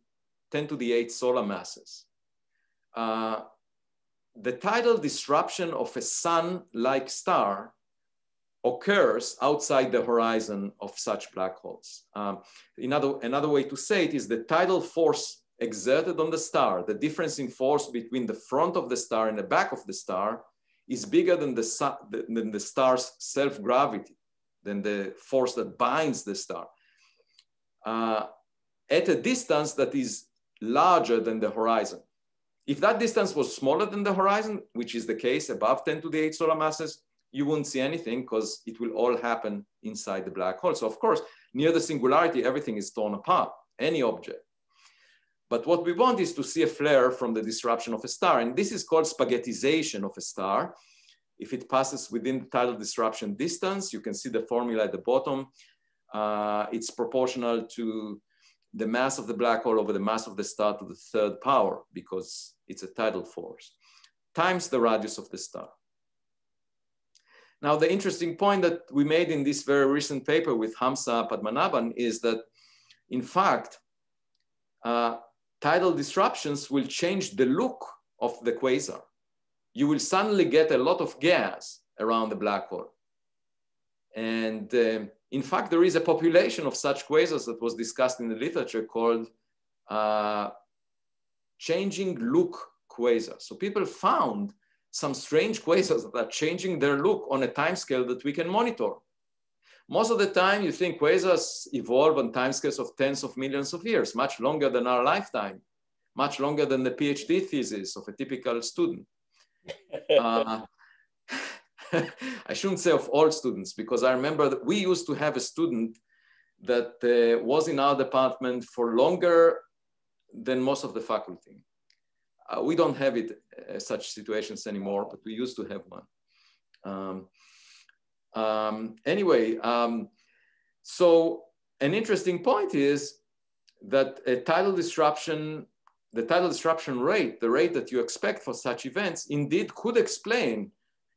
ten to the eight solar masses, uh, the tidal disruption of a sun-like star occurs outside the horizon of such black holes. Um, in other, another way to say it is the tidal force exerted on the star, the difference in force between the front of the star and the back of the star is bigger than the, sun, than the star's self-gravity, than the force that binds the star, uh, at a distance that is larger than the horizon. If that distance was smaller than the horizon, which is the case above ten to the eight solar masses, you wouldn't see anything because it will all happen inside the black hole. So of course, near the singularity, everything is torn apart, any object. But what we want is to see a flare from the disruption of a star. And this is called spaghettization of a star. If it passes within the tidal disruption distance, you can see the formula at the bottom. Uh, it's proportional to the mass of the black hole over the mass of the star to the third power, because it's a tidal force, times the radius of the star. Now, the interesting point that we made in this very recent paper with Hamsa Padmanabhan is that, in fact, uh, tidal disruptions will change the look of the quasar. You will suddenly get a lot of gas around the black hole. And um, in fact, there is a population of such quasars that was discussed in the literature called uh, changing look quasars. So people found some strange quasars that are changing their look on a timescale that we can monitor. Most of the time, you think quasars evolve on timescales of tens of millions of years, much longer than our lifetime, much longer than the PhD thesis of a typical student. Uh, I shouldn't say of all students, because I remember that we used to have a student that uh, was in our department for longer than most of the faculty. Uh, we don't have it uh, such situations anymore, but we used to have one. Um, um, anyway, um, so an interesting point is that a tidal disruption, the tidal disruption rate, the rate that you expect for such events, indeed could explain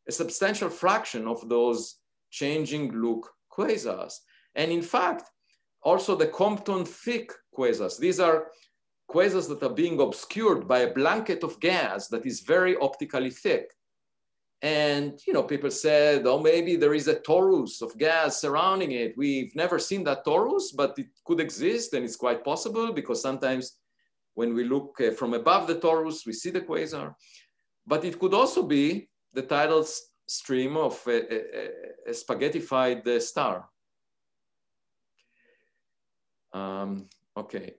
a substantial fraction of those changing look quasars. And in fact, also the Compton-Thicke quasars. These are quasars that are being obscured by a blanket of gas that is very optically thick. And, you know, people said, oh, maybe there is a torus of gas surrounding it. We've never seen that torus, but it could exist, and it's quite possible, because sometimes when we look from above the torus, we see the quasar. But it could also be the tidal stream of a, a, a spaghettified star. Um, okay.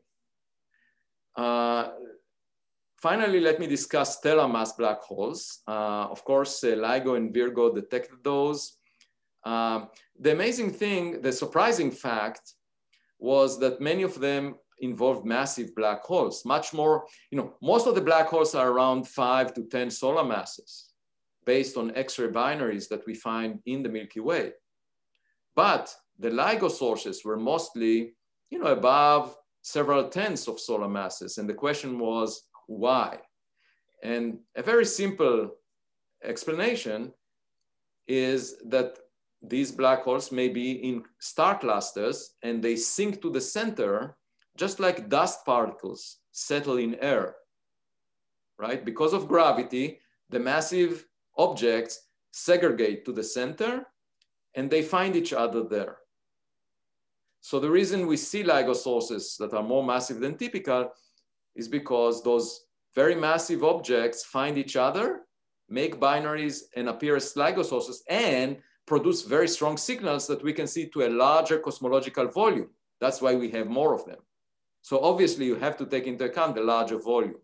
Uh, finally, let me discuss stellar mass black holes. Uh, of course, uh, LIGO and Virgo detected those. Um, the amazing thing, the surprising fact, was that many of them involved massive black holes, much more, you know, most of the black holes are around five to ten solar masses based on X-ray binaries that we find in the Milky Way. But the LIGO sources were mostly, you know, above several tens of solar masses. And the question was, why? And a very simple explanation is that these black holes may be in star clusters and they sink to the center, just like dust particles settle in air, right? Because of gravity, the massive objects segregate to the center and they find each other there. So the reason we see LIGO sources that are more massive than typical is because those very massive objects find each other, make binaries and appear as LIGO sources and produce very strong signals that we can see to a larger cosmological volume. That's why we have more of them. So obviously you have to take into account the larger volume.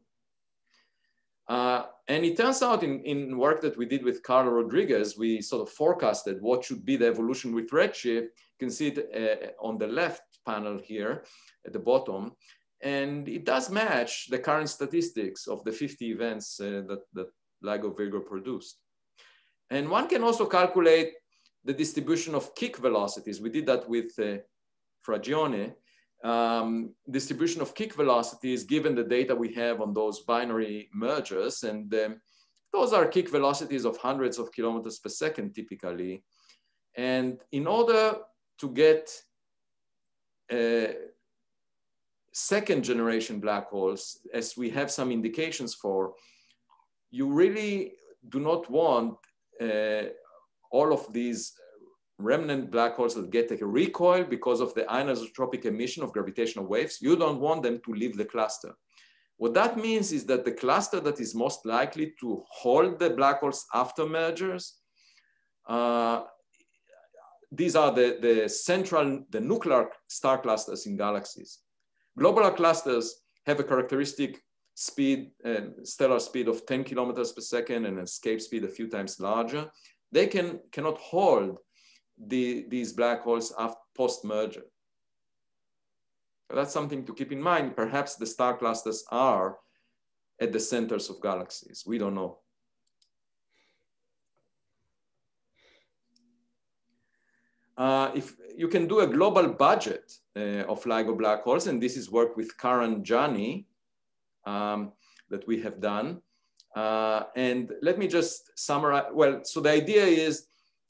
Uh, and it turns out in, in work that we did with Carlo Rodriguez, we sort of forecasted what should be the evolution with redshift. You can see it uh, on the left panel here at the bottom. And it does match the current statistics of the fifty events uh, that, that LIGO Virgo produced. And one can also calculate the distribution of kick velocities. We did that with uh, Fragione. Um, distribution of kick velocities given the data we have on those binary mergers. And um, Those are kick velocities of hundreds of kilometers per second typically. And in order to get uh, second generation black holes, as we have some indications for, you really do not want uh, all of these remnant black holes that get a recoil because of the anisotropic emission of gravitational waves. You don't want them to leave the cluster. What that means is that the cluster that is most likely to hold the black holes after mergers, uh, these are the, the central, the nuclear star clusters in galaxies. Globular clusters have a characteristic speed, uh, stellar speed of ten kilometers per second and escape speed a few times larger. They can, cannot hold the, these black holes after post-merger. That's something to keep in mind. Perhaps the star clusters are at the centers of galaxies. We don't know. Uh, if you can do a global budget uh, of LIGO black holes, and this is work with Karan Jani um, that we have done. Uh, and let me just summarize. Well, so the idea is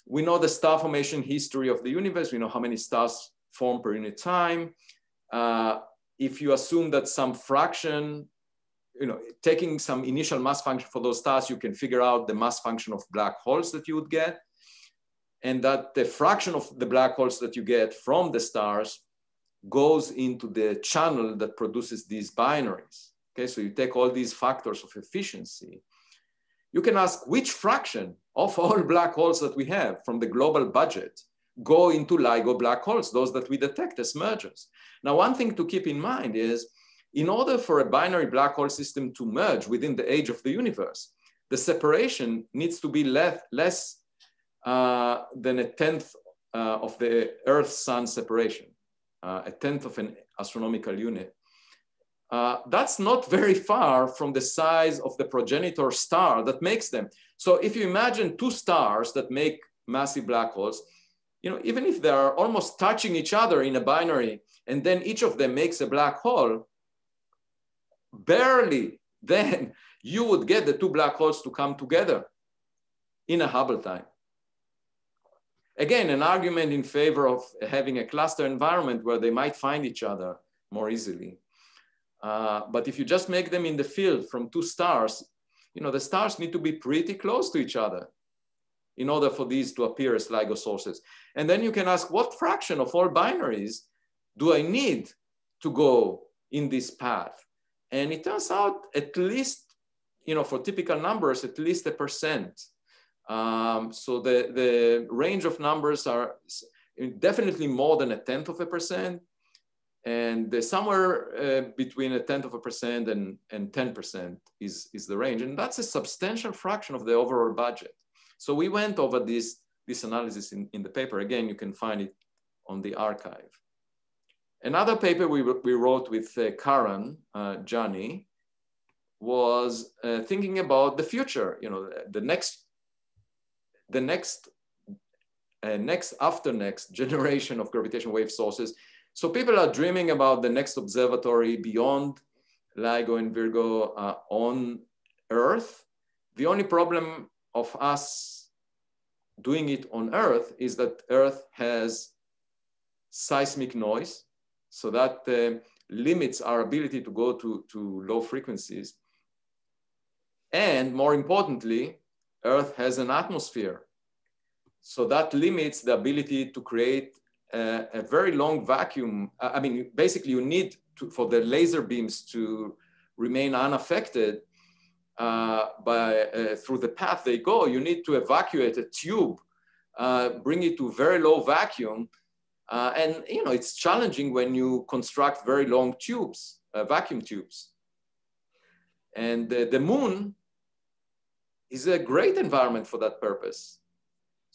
we know the star formation history of the universe. We know how many stars form per unit time. Uh, if you assume that some fraction, you know, taking some initial mass function for those stars, you can figure out the mass function of black holes that you would get. And that the fraction of the black holes that you get from the stars goes into the channel that produces these binaries. Okay, so you take all these factors of efficiency. You can ask which fraction of all black holes that we have from the global budget go into LIGO black holes, those that we detect as mergers. Now, one thing to keep in mind is, in order for a binary black hole system to merge within the age of the universe, the separation needs to be less, less uh, than a tenth uh, of the Earth-Sun separation, uh, a tenth of an astronomical unit. Uh, that's not very far from the size of the progenitor star that makes them. So if you imagine two stars that make massive black holes, you know, even if they are almost touching each other in a binary, and then each of them makes a black hole, barely then you would get the two black holes to come together in a Hubble time. Again, an argument in favor of having a cluster environment where they might find each other more easily. Uh, but if you just make them in the field from two stars, you know, the stars need to be pretty close to each other in order for these to appear as LIGO sources. And then you can ask, what fraction of all binaries do I need to go in this path? And it turns out at least, you know, for typical numbers, at least a percent. Um, so the, the range of numbers are definitely more than a tenth of a percent, and somewhere uh, between a tenth of a percent and, and ten percent is, is the range. And that's a substantial fraction of the overall budget. So we went over this, this analysis in, in the paper. Again, you can find it on the archive. Another paper we, we wrote with uh, Karan uh, Jani was uh, thinking about the future, you know, the next, the next, uh, next after next generation of gravitational wave sources. So people are dreaming about the next observatory beyond LIGO and Virgo uh, on Earth. The only problem of us doing it on Earth is that Earth has seismic noise. So that uh, limits our ability to go to, to low frequencies. And more importantly, Earth has an atmosphere. So that limits the ability to create a, a very long vacuum. I mean, basically you need to, for the laser beams to remain unaffected, Uh, by, uh, through the path they go, you need to evacuate a tube, uh, bring it to very low vacuum. Uh, and, you know, it's challenging when you construct very long tubes, uh, vacuum tubes. And uh, the moon is a great environment for that purpose.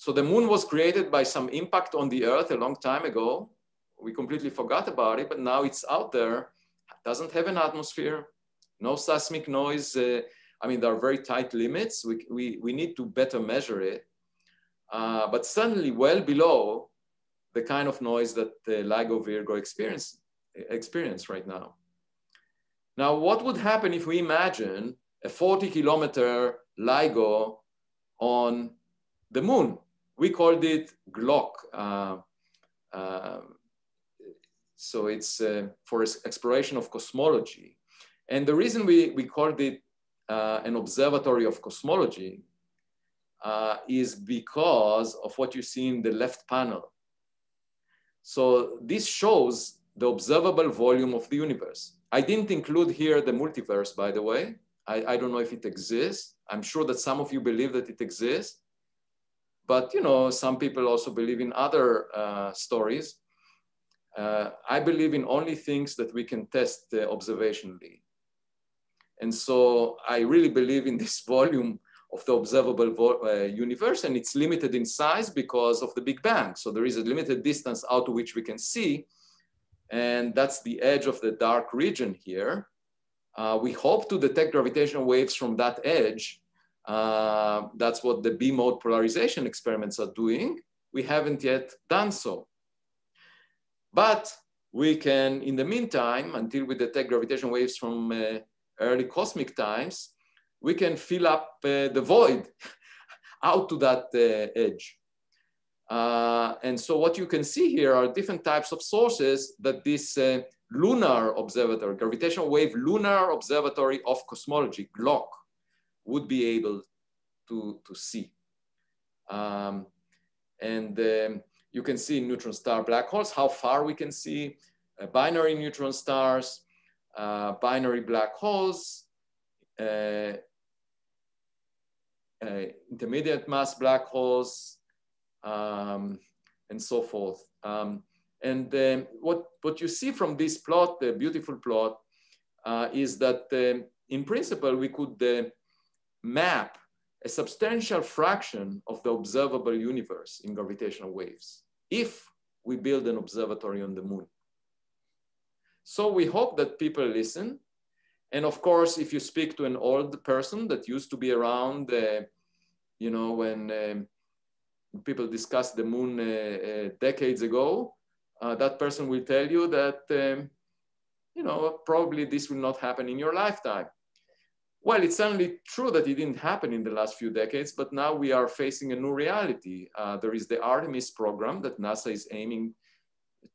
So the moon was created by some impact on the Earth a long time ago. We completely forgot about it, but now it's out there. It doesn't have an atmosphere, no seismic noise. Uh, I mean, there are very tight limits. We, we, we need to better measure it, uh, but certainly well below the kind of noise that the LIGO Virgo experience, experience right now. Now, what would happen if we imagine a forty kilometer LIGO on the moon. We called it GLOCK. Uh, uh, so it's uh, for exploration of cosmology. And the reason we, we called it uh, an observatory of cosmology uh, is because of what you see in the left panel. So this shows the observable volume of the universe. I didn't include here the multiverse, by the way. I, I don't know if it exists. I'm sure that some of you believe that it exists, but you know, some people also believe in other uh, stories. Uh, I believe in only things that we can test uh, observationally. And so I really believe in this volume of the observable vo uh, universe, and it's limited in size because of the Big Bang. So there is a limited distance out to which we can see, and that's the edge of the dark region here. Uh, we hope to detect gravitational waves from that edge. Uh, that's what the B-mode polarization experiments are doing. We haven't yet done so. But we can, in the meantime, until we detect gravitational waves from uh, early cosmic times, we can fill up uh, the void out to that uh, edge. Uh, and so what you can see here are different types of sources that this uh, lunar observatory, gravitational wave lunar observatory of cosmology, GLOCK, would be able to, to see. Um, and um, you can see neutron star black holes, how far we can see, uh, binary neutron stars, uh, binary black holes, uh, uh, intermediate mass black holes, um, and so forth. Um, And um, what, what you see from this plot, the beautiful plot, uh, is that um, in principle, we could uh, map a substantial fraction of the observable universe in gravitational waves if we build an observatory on the moon. So we hope that people listen. And of course, if you speak to an old person that used to be around, uh, you know, when um, people discussed the moon uh, uh, decades ago, Uh, that person will tell you that, um, you know, probably this will not happen in your lifetime. Well, it's certainly true that it didn't happen in the last few decades, but now we are facing a new reality. Uh, there is the Artemis program that NASA is aiming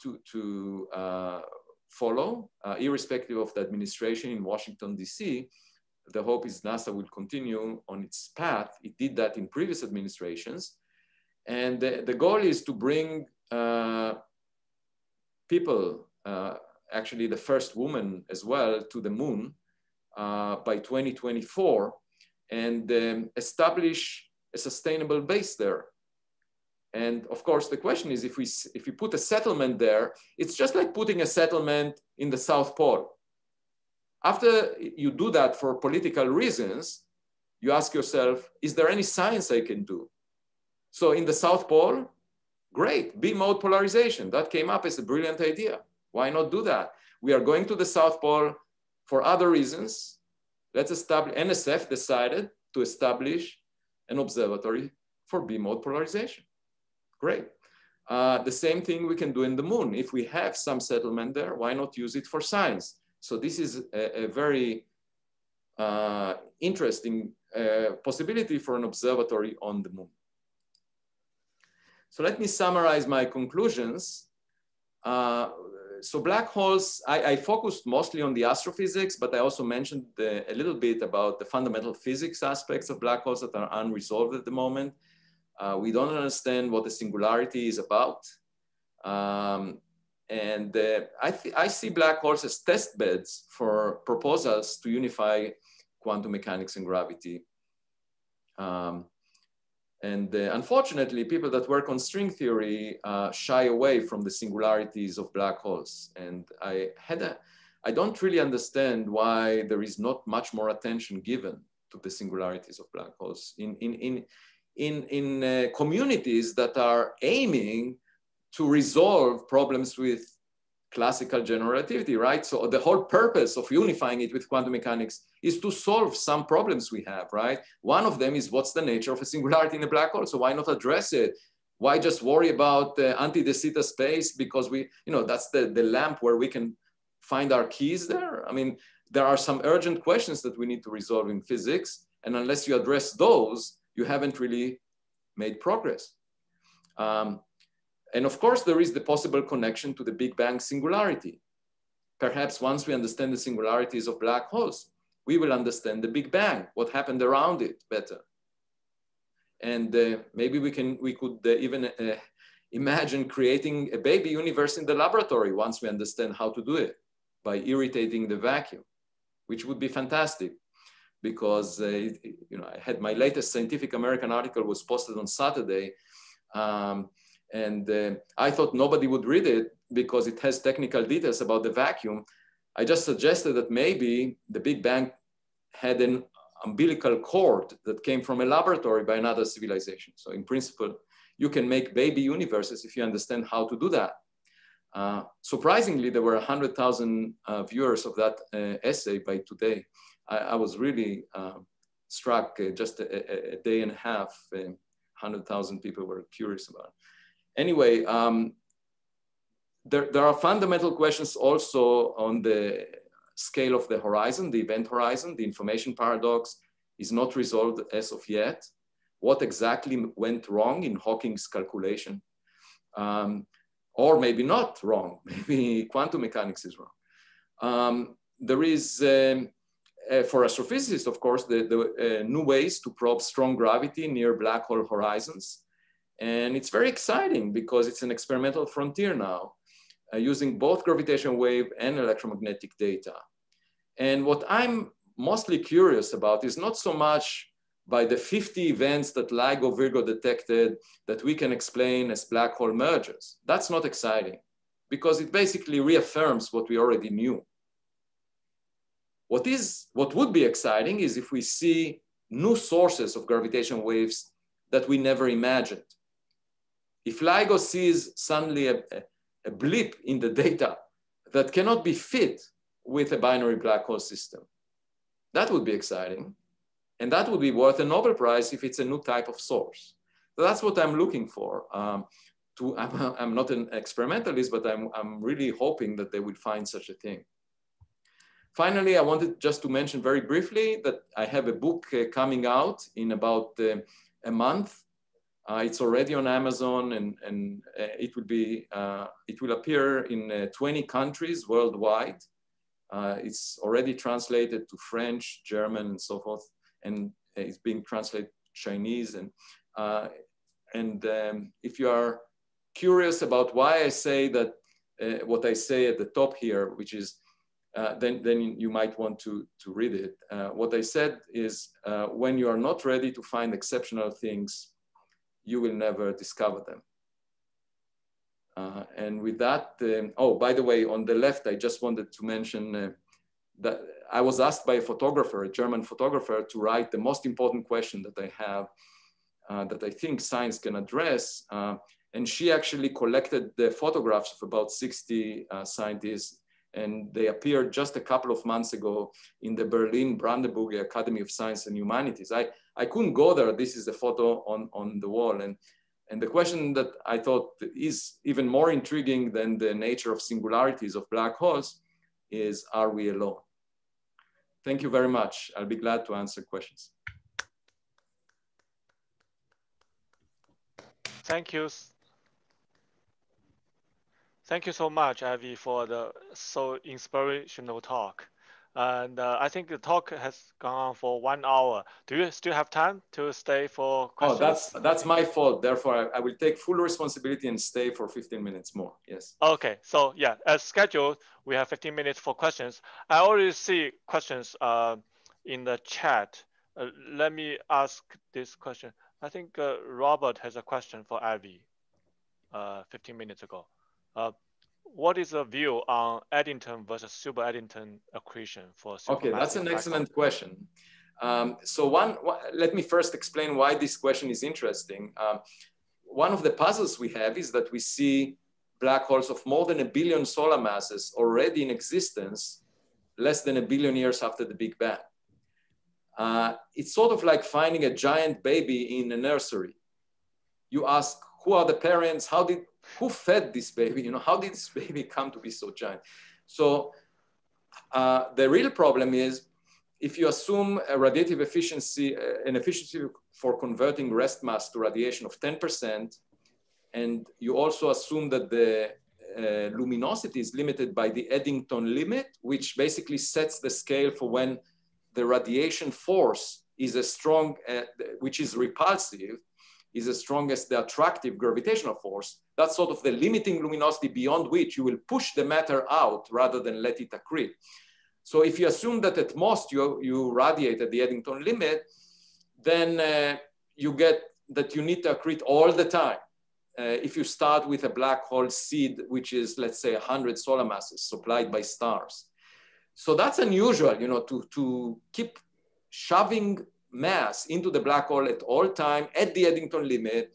to, to uh, follow, uh, irrespective of the administration in Washington, D C. The hope is NASA will continue on its path. It did that in previous administrations. And the, the goal is to bring uh, people, uh, actually the first woman as well, to the moon uh, by twenty twenty-four, and um, establish a sustainable base there. And of course, the question is, if we, if we put a settlement there, it's just like putting a settlement in the South Pole. After you do that for political reasons, you ask yourself, is there any science I can do? So in the South Pole, great, B-mode polarization. That came up as a brilliant idea. Why not do that? We are going to the South Pole for other reasons. Let's establish, N S F decided to establish an observatory for B-mode polarization. Great. Uh, the same thing we can do in the moon. If we have some settlement there, why not use it for science? So this is a, a very uh, interesting uh, possibility for an observatory on the moon. So let me summarize my conclusions. Uh, so black holes, I, I focused mostly on the astrophysics, but I also mentioned the, a little bit about the fundamental physics aspects of black holes that are unresolved at the moment. Uh, we don't understand what the singularity is about. Um, and uh, I, I see black holes as test beds for proposals to unify quantum mechanics and gravity. Um, And uh, unfortunately, people that work on string theory uh, shy away from the singularities of black holes. And I had a, I don't really understand why there is not much more attention given to the singularities of black holes in, in, in, in, in uh, communities that are aiming to resolve problems with classical general relativity, right? So the whole purpose of unifying it with quantum mechanics is to solve some problems we have, right? One of them is, what's the nature of a singularity in a black hole? So why not address it? Why just worry about uh, anti-de Sitter space, because we, you know, that's the, the lamp where we can find our keys there. I mean, there are some urgent questions that we need to resolve in physics. And unless you address those, you haven't really made progress. Um, and of course, there is the possible connection to the Big Bang singularity. Perhaps once we understand the singularities of black holes, we will understand the Big Bang, what happened around it better. And uh, maybe we, can, we could uh, even uh, imagine creating a baby universe in the laboratory once we understand how to do it by irritating the vacuum, which would be fantastic. Because uh, you know, I had my latest Scientific American article was posted on Saturday, um, and uh, I thought nobody would read it because it has technical details about the vacuum. I just suggested that maybe the Big Bang had an umbilical cord that came from a laboratory by another civilization. So in principle, you can make baby universes if you understand how to do that. Uh, surprisingly, there were one hundred thousand uh, viewers of that uh, essay by today. I, I was really uh, struck uh, just a, a, a day and a half, uh, one hundred thousand people were curious about it. Anyway, um, there, there are fundamental questions also on the scale of the horizon, the event horizon. The information paradox is not resolved as of yet. What exactly went wrong in Hawking's calculation? Um, or maybe not wrong, maybe quantum mechanics is wrong. Um, there is, um, Uh, for astrophysicists, of course, the, the uh, new ways to probe strong gravity near black hole horizons. And it's very exciting because it's an experimental frontier now, uh, using both gravitational wave and electromagnetic data. And what I'm mostly curious about is not so much by the fifty events that LIGO Virgo detected that we can explain as black hole mergers. That's not exciting because it basically reaffirms what we already knew. What is, what would be exciting is if we see new sources of gravitational waves that we never imagined. If LIGO sees suddenly a, a blip in the data that cannot be fit with a binary black hole system, that would be exciting. And that would be worth a Nobel Prize if it's a new type of source. So that's what I'm looking for. Um, to, I'm, I'm not an experimentalist, but I'm, I'm really hoping that they would find such a thing. Finally, I wanted just to mention very briefly that I have a book uh, coming out in about uh, a month. Uh, it's already on Amazon, and, and uh, it will be uh, it will appear in uh, twenty countries worldwide. Uh, it's already translated to French, German, and so forth, and it's being translated to Chinese. And uh, and um, if you are curious about why I say that uh, what I say at the top here, which is Uh, then, then you might want to, to read it. Uh, what I said is, uh, when you are not ready to find exceptional things, you will never discover them. Uh, and with that, um, oh, by the way, on the left, I just wanted to mention uh, that I was asked by a photographer, a German photographer, to write the most important question that I have, uh, that I think science can address. Uh, and she actually collected the photographs of about sixty uh, scientists, and they appeared just a couple of months ago in the Berlin Brandenburg Academy of Science and Humanities. I, I couldn't go there. This is a photo on, on the wall. And, and the question that I thought is even more intriguing than the nature of singularities of black holes is, are we alone? Thank you very much. I'll be glad to answer questions. Thank you. Thank you so much, Avi, for the so inspirational talk. And uh, I think the talk has gone on for one hour. Do you still have time to stay for questions? Oh, that's, that's my fault. Therefore, I, I will take full responsibility and stay for fifteen minutes more. Yes. OK, so yeah, as scheduled, we have fifteen minutes for questions. I already see questions uh, in the chat. Uh, let me ask this question. I think uh, Robert has a question for Avi uh, fifteen minutes ago. Uh, what is the view on Eddington versus super Eddington accretion for super? Okay, that's an excellent question. Um, so one, let me first explain why this question is interesting. Um, one of the puzzles we have is that we see black holes of more than a billion solar masses already in existence less than a billion years after the Big Bang. Uh, it's sort of like finding a giant baby in a nursery. You ask, who are the parents? How did Who fed this baby? You know, how did this baby come to be so giant? So uh, the real problem is, If you assume a radiative efficiency, an efficiency for converting rest mass to radiation of ten percent, and you also assume that the uh, luminosity is limited by the Eddington limit, which basically sets the scale for when the radiation force is as strong, uh, which is repulsive, is as strong as the attractive gravitational force. That's sort of the limiting luminosity beyond which you will push the matter out rather than let it accrete. So if you assume that at most you, you radiate at the Eddington limit, then uh, you get that you need to accrete all the time. Uh, if you start with a black hole seed, which is, let's say, one hundred solar masses supplied by stars. So that's unusual, you know, to, to keep shoving mass into the black hole at all time at the Eddington limit.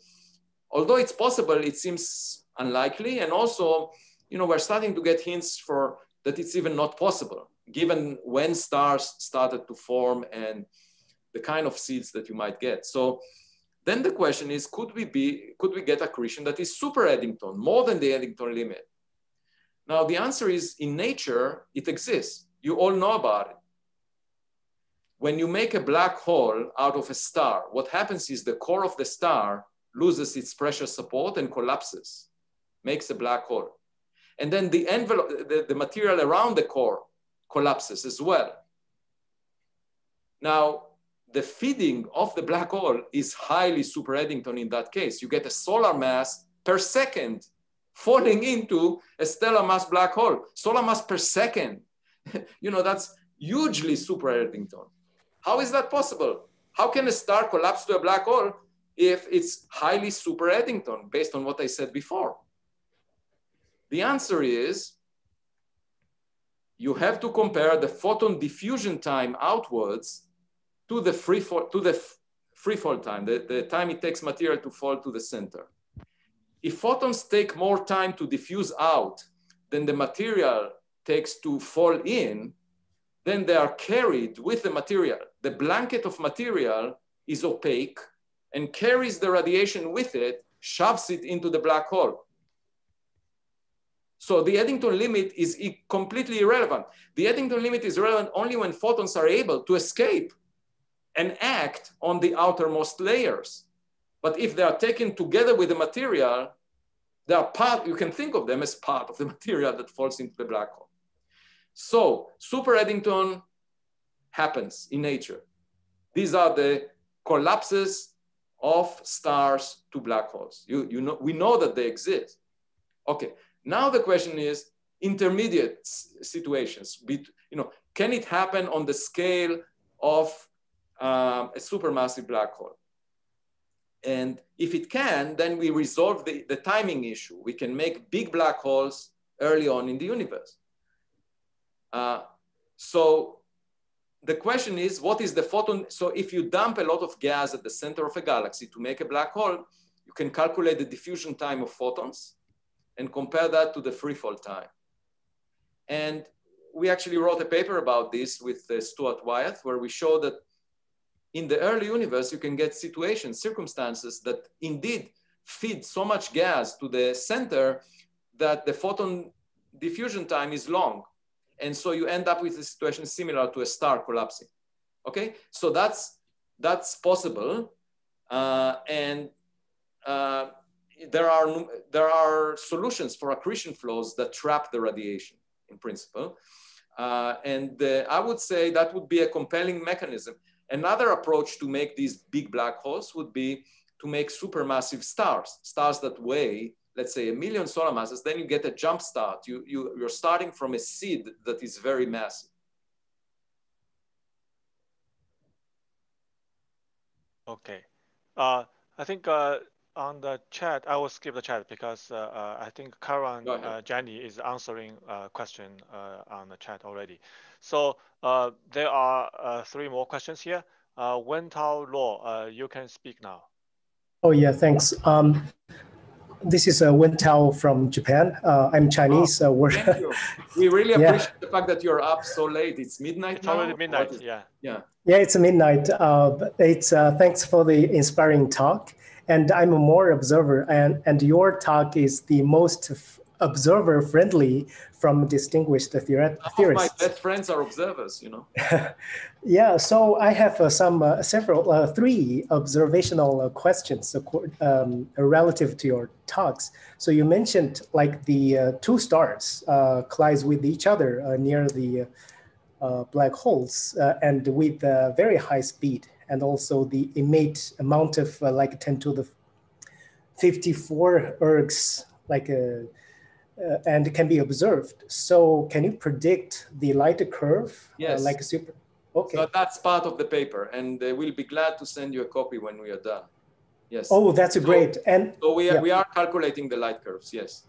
Although it's possible, it seems unlikely. And also, you know, we're starting to get hints for that it's even not possible, given when stars started to form and the kind of seeds that you might get. So then the question is, could we be, could we get accretion that is super Eddington, more than the Eddington limit? Now, the answer is, in nature, it exists. You all know about it. When you make a black hole out of a star, what happens is the core of the star loses its pressure support and collapses, makes a black hole. And then the envelope, the, the material around the core collapses as well. Now, the feeding of the black hole is highly super Eddington in that case. You get a solar mass per second falling into a stellar mass black hole. Solar mass per second. You know, that's hugely super Eddington. How is that possible? How can a star collapse to a black hole if it's highly super Eddington, based on what I said before? The answer is, you have to compare the photon diffusion time outwards to the free fall, to the free fall time, the, the time it takes material to fall to the center. If photons take more time to diffuse out than the material takes to fall in, then they are carried with the material. The blanket of material is opaque and carries the radiation with it, shoves it into the black hole. So the Eddington limit is completely irrelevant. The Eddington limit is relevant only when photons are able to escape and act on the outermost layers. But if they are taken together with the material, they are part, you can think of them as part of the material that falls into the black hole. So super Eddington happens in nature. These are the collapses of stars to black holes. You, you know, we know that they exist. Okay. Now the question is intermediate situations. You know, can it happen on the scale of um, a supermassive black hole? And if it can, then we resolve the, the timing issue. We can make big black holes early on in the universe. Uh, so the question is, what is the photon? So if you dump a lot of gas at the center of a galaxy to make a black hole, you can calculate the diffusion time of photons and compare that to the free fall time. And we actually wrote a paper about this with uh, Stuart Wyeth, where we show that in the early universe, you can get situations, circumstances that indeed feed so much gas to the center that the photon diffusion time is long. And so you end up with a situation similar to a star collapsing, okay? So that's, that's possible. Uh, and, uh, There are, there are solutions for accretion flows that trap the radiation in principle. Uh, and uh, I would say that would be a compelling mechanism. Another approach to make these big black holes would be to make supermassive stars, stars that weigh, let's say, a million solar masses. Then you get a jump start. You, you, you're starting from a seed that is very massive. Okay. Uh, I think... Uh... On the chat, I will skip the chat because uh, uh, I think Karan uh, Jani is answering a uh, question uh, on the chat already. So uh, there are uh, three more questions here. Uh, Wentao Luo, uh, you can speak now. Oh yeah, thanks. Um, this is uh, Wentao from Japan. Uh, I'm Chinese. Oh, uh, thank you. We really yeah. appreciate the fact that you're up so late. It's midnight it's now? Already midnight, is, yeah. yeah. Yeah, it's midnight. Uh, but it's, uh, thanks for the inspiring talk. And I'm a more observer, and, and your talk is the most observer-friendly from distinguished theorists. Half of my best friends are observers, you know. Yeah, so I have uh, some uh, several, uh, three observational uh, questions um, relative to your talks. So you mentioned like the uh, two stars uh, collides with each other uh, near the uh, black holes uh, and with uh, very high speed, and also the emit amount of uh, like ten to the fifty-four ergs, like a, uh, and can be observed. So can you predict the light curve? Yes. Uh, like a super, okay. So that's part of the paper, and uh, we'll be glad to send you a copy when we are done. Yes. Oh, that's so, great. And so we are, yeah. we are calculating the light curves, yes.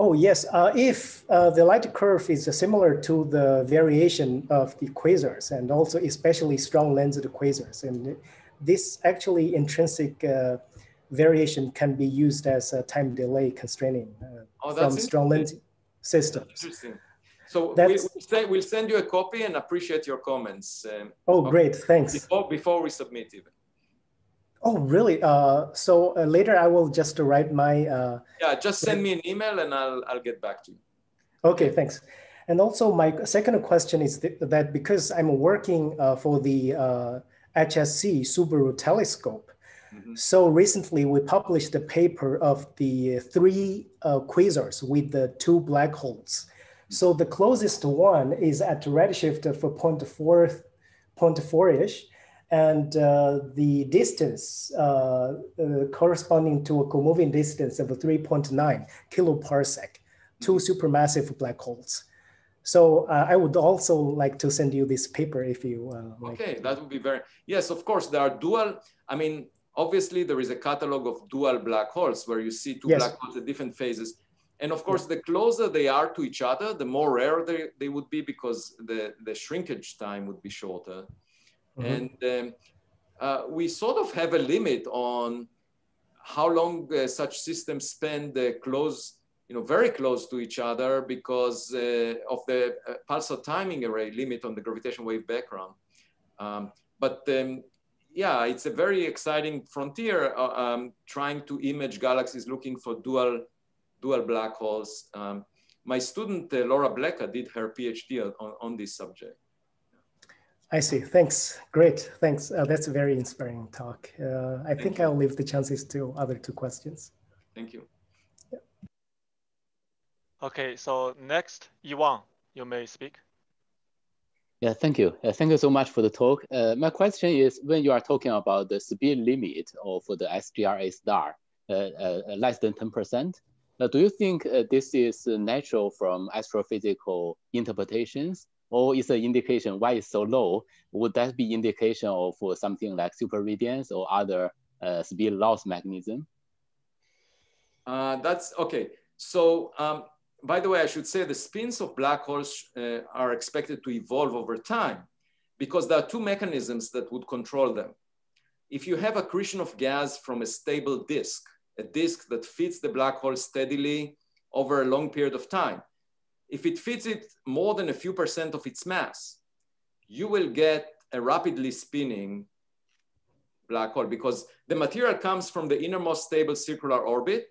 Oh, yes. Uh, if uh, the light curve is uh, similar to the variation of the quasars, and also especially strong lensed quasars, and this actually intrinsic uh, variation can be used as a time delay constraining uh, oh, from strong lens systems. That's interesting. So that's, we'll, say, we'll send you a copy and appreciate your comments. Um, oh, okay. Great. Thanks. Before, before we submit even. Oh, really? Uh, so uh, later I will just write my... Uh, yeah, just send me an email and I'll, I'll get back to you. Okay, thanks. And also my second question is th that because I'm working uh, for the uh, H S C Subaru Telescope, mm-hmm. So recently we published a paper of the three uh, quasars with the two black holes. Mm-hmm. So the closest one is at redshift of zero point four-ish. And uh, the distance uh, uh, corresponding to a comoving distance of three point nine kiloparsec, two supermassive black holes. So uh, I would also like to send you this paper if you uh, like. Okay, that would be very, yes, of course, there are dual, I mean, obviously there is a catalog of dual black holes where you see two yes. black holes at different phases. And of course, yes. the closer they are to each other, the more rare they, they would be because the, the shrinkage time would be shorter. And um, uh, we sort of have a limit on how long uh, such systems spend uh, close, you know, very close to each other because uh, of the uh, pulsar timing array limit on the gravitation wave background. Um, but um, yeah, it's a very exciting frontier uh, um, trying to image galaxies looking for dual, dual black holes. Um, my student, uh, Laura Blecker, did her PhD on, on this subject. I see. Thanks. Great. Thanks. Uh, that's a very inspiring talk. Uh, I think I'll leave the chances to other two questions. Thank you. Yeah. Okay. So next, Iwan, you may speak. Yeah. Thank you. Uh, thank you so much for the talk. Uh, my question is, when you are talking about the speed limit of the S G R A star, uh, uh, less than ten percent, uh, do you think uh, this is natural from astrophysical interpretations? Or is an indication why it's so low? Would that be indication of uh, something like super radiance or other uh, speed loss mechanism? Uh, that's okay. So um, by the way, I should say the spins of black holes uh, are expected to evolve over time because there are two mechanisms that would control them. If you have accretion of gas from a stable disk, a disk that fits the black hole steadily over a long period of time, if it fits it more than a few percent of its mass, you will get a rapidly spinning black hole because the material comes from the innermost stable circular orbit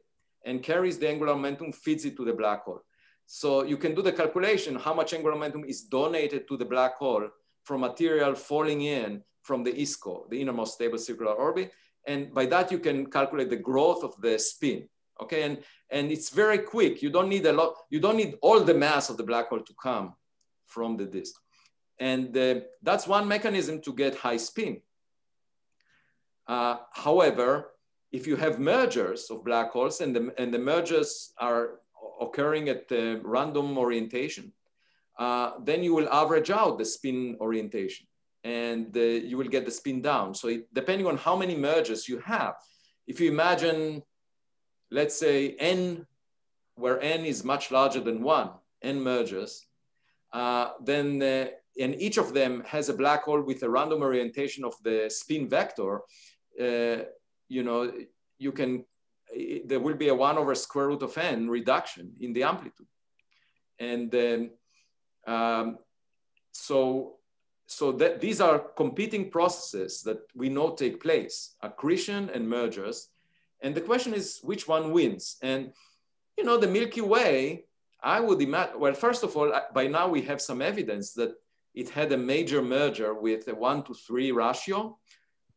and carries the angular momentum, feeds it to the black hole. So you can do the calculation how much angular momentum is donated to the black hole from material falling in from the ISCO, the innermost stable circular orbit. And by that, you can calculate the growth of the spin. Okay, and, and it's very quick. You don't need a lot, you don't need all the mass of the black hole to come from the disk. And uh, that's one mechanism to get high spin. Uh, however, if you have mergers of black holes and the, and the mergers are occurring at uh, random orientation, uh, then you will average out the spin orientation and uh, you will get the spin down. So it, depending on how many mergers you have, if you imagine, let's say n, where n is much larger than one, n mergers, uh, then, uh, and each of them has a black hole with a random orientation of the spin vector, uh, you know, you can, there will be a one over square root of n reduction in the amplitude. And um, um, so, so that these are competing processes that we know take place, accretion and mergers. And the question is which one wins? And you know, the Milky Way, I would imagine, well, first of all, by now we have some evidence that it had a major merger with a one to three ratio.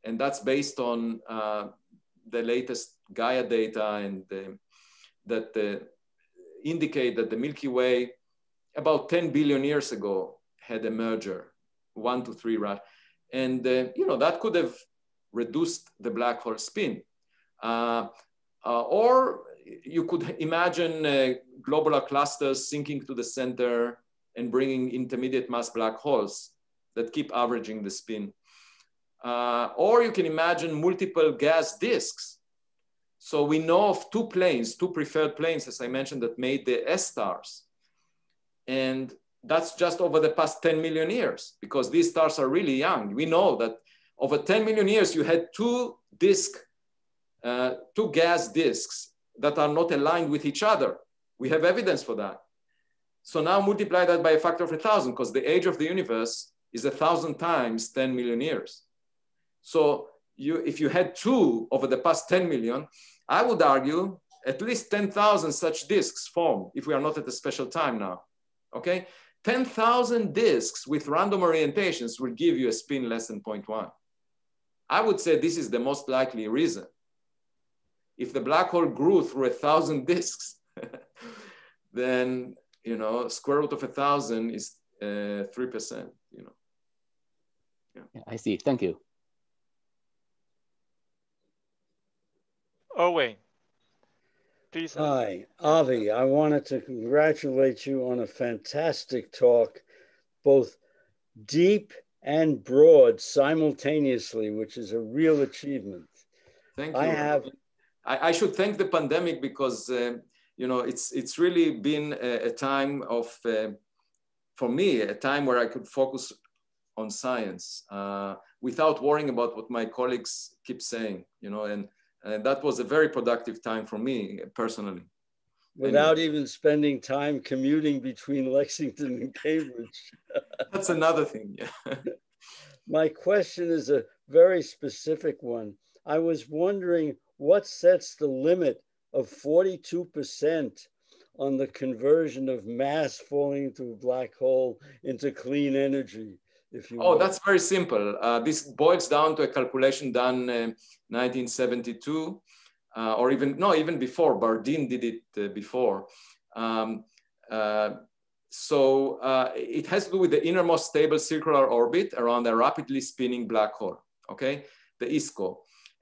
And that's based on uh, the latest Gaia data, and uh, that uh, indicate that the Milky Way about ten billion years ago had a merger, one to three ratio. And, uh, you know, that could have reduced the black hole spin. Uh, uh, or you could imagine uh, globular clusters sinking to the center and bringing intermediate mass black holes that keep averaging the spin. Uh, or you can imagine multiple gas disks. So we know of two planes, two preferred planes, as I mentioned, that made the S stars. And that's just over the past ten million years, because these stars are really young. We know that over ten million years, you had two disk, uh, two gas disks that are not aligned with each other. We have evidence for that. So now multiply that by a factor of a thousand, because the age of the universe is a thousand times ten million years. So you, if you had two over the past ten million, I would argue at least ten thousand such disks formed, if we are not at a special time now, okay? ten thousand disks with random orientations will give you a spin less than zero point one. I would say this is the most likely reason. If the black hole grew through a thousand disks, then, you know, square root of a thousand is uh, three percent, you know. Yeah. Yeah, I see, thank you. Owen, please. Hi, Avi. I wanted to congratulate you on a fantastic talk, both deep and broad simultaneously, which is a real achievement. Thank you. I have. I, I should thank the pandemic, because uh, you know, it's it's really been a, a time of, uh, for me, a time where I could focus on science uh, without worrying about what my colleagues keep saying. You know, and. And that was a very productive time for me personally. Without anyway. even spending time commuting between Lexington and Cambridge. That's another thing, yeah. My question is a very specific one. I was wondering what sets the limit of forty-two percent on the conversion of mass falling into a black hole into clean energy? If you oh, will. That's very simple. Uh, this boils down to a calculation done in uh, nineteen seventy-two, uh, or even, no, even before, Bardeen did it uh, before. Um, uh, so uh, it has to do with the innermost stable circular orbit around a rapidly spinning black hole, okay? The ISCO.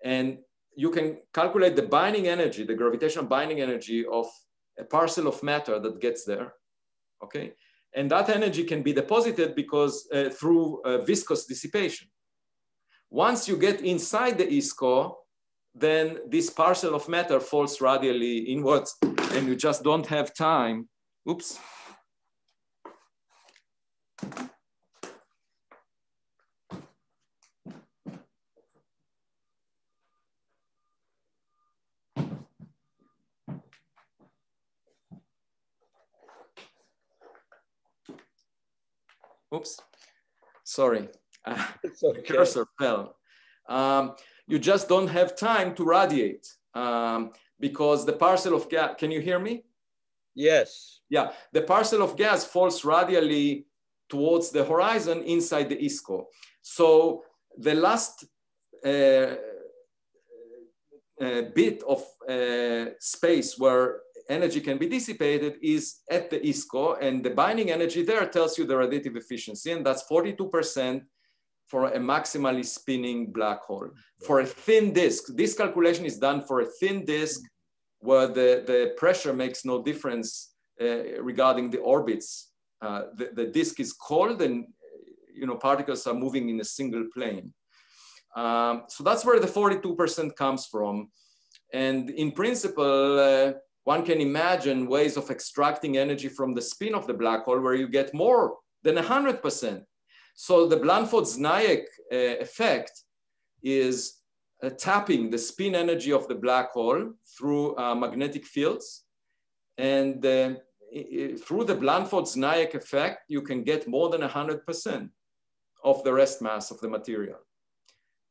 And you can calculate the binding energy, the gravitational binding energy of a parcel of matter that gets there, okay? And that energy can be deposited because uh, through uh, viscous dissipation. Once you get inside the ISCO, then this parcel of matter falls radially inwards, and you just don't have time. Oops. Oops, sorry, uh, okay. The cursor fell. Um, you just don't have time to radiate um, because the parcel of gas, can you hear me? Yes. Yeah, the parcel of gas falls radially towards the horizon inside the ISCO. So the last uh, uh, bit of uh, space where energy can be dissipated is at the ISCO, and the binding energy there tells you the radiative efficiency, and that's forty-two percent for a maximally spinning black hole. For a thin disk, this calculation is done for a thin disk where the, the pressure makes no difference uh, regarding the orbits. Uh, the, the disk is cold, and you know, particles are moving in a single plane. Um, so that's where the forty-two percent comes from. And in principle, uh, one can imagine ways of extracting energy from the spin of the black hole where you get more than one hundred percent. So the Blandford-Znajek uh, effect is uh, tapping the spin energy of the black hole through uh, magnetic fields. And uh, it, through the Blandford-Znajek effect, you can get more than one hundred percent of the rest mass of the material,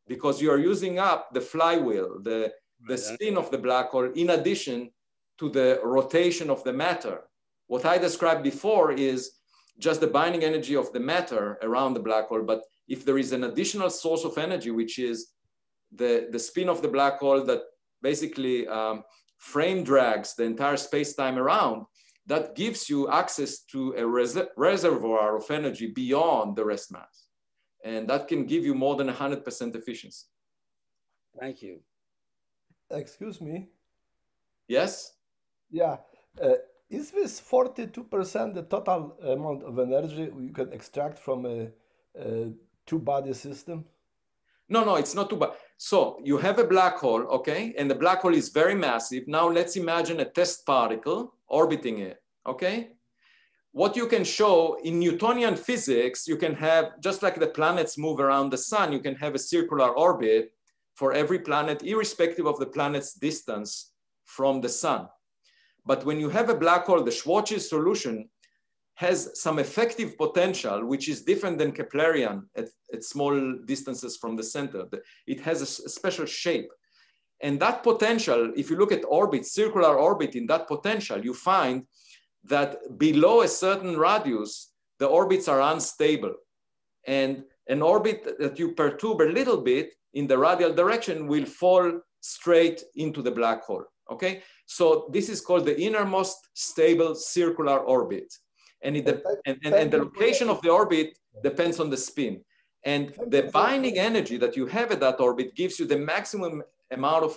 because you are using up the flywheel, the, the spin of the black hole, in addition to the rotation of the matter. What I described before is just the binding energy of the matter around the black hole. But if there is an additional source of energy, which is the, the spin of the black hole that basically um, frame drags the entire space-time around, that gives you access to a res reservoir of energy beyond the rest mass. And that can give you more than one hundred percent efficiency. Thank you. Excuse me? Yes? Yeah. Uh, is this forty-two percent the total amount of energy you can extract from a, a two-body system? No, no, it's not two-body. So you have a black hole, okay? And the black hole is very massive. Now let's imagine a test particle orbiting it, okay? What you can show in Newtonian physics, you can have, just like the planets move around the sun, you can have a circular orbit for every planet, irrespective of the planet's distance from the sun. But when you have a black hole, the Schwarzschild solution has some effective potential, which is different than Keplerian at, at small distances from the center. It has a special shape. And that potential, if you look at orbit, circular orbit in that potential, you find that below a certain radius, the orbits are unstable. And an orbit that you perturb a little bit in the radial direction will fall straight into the black hole, okay? So this is called the innermost stable circular orbit. And, it, and, and, and the location of the orbit depends on the spin. And the binding energy that you have at that orbit gives you the maximum amount of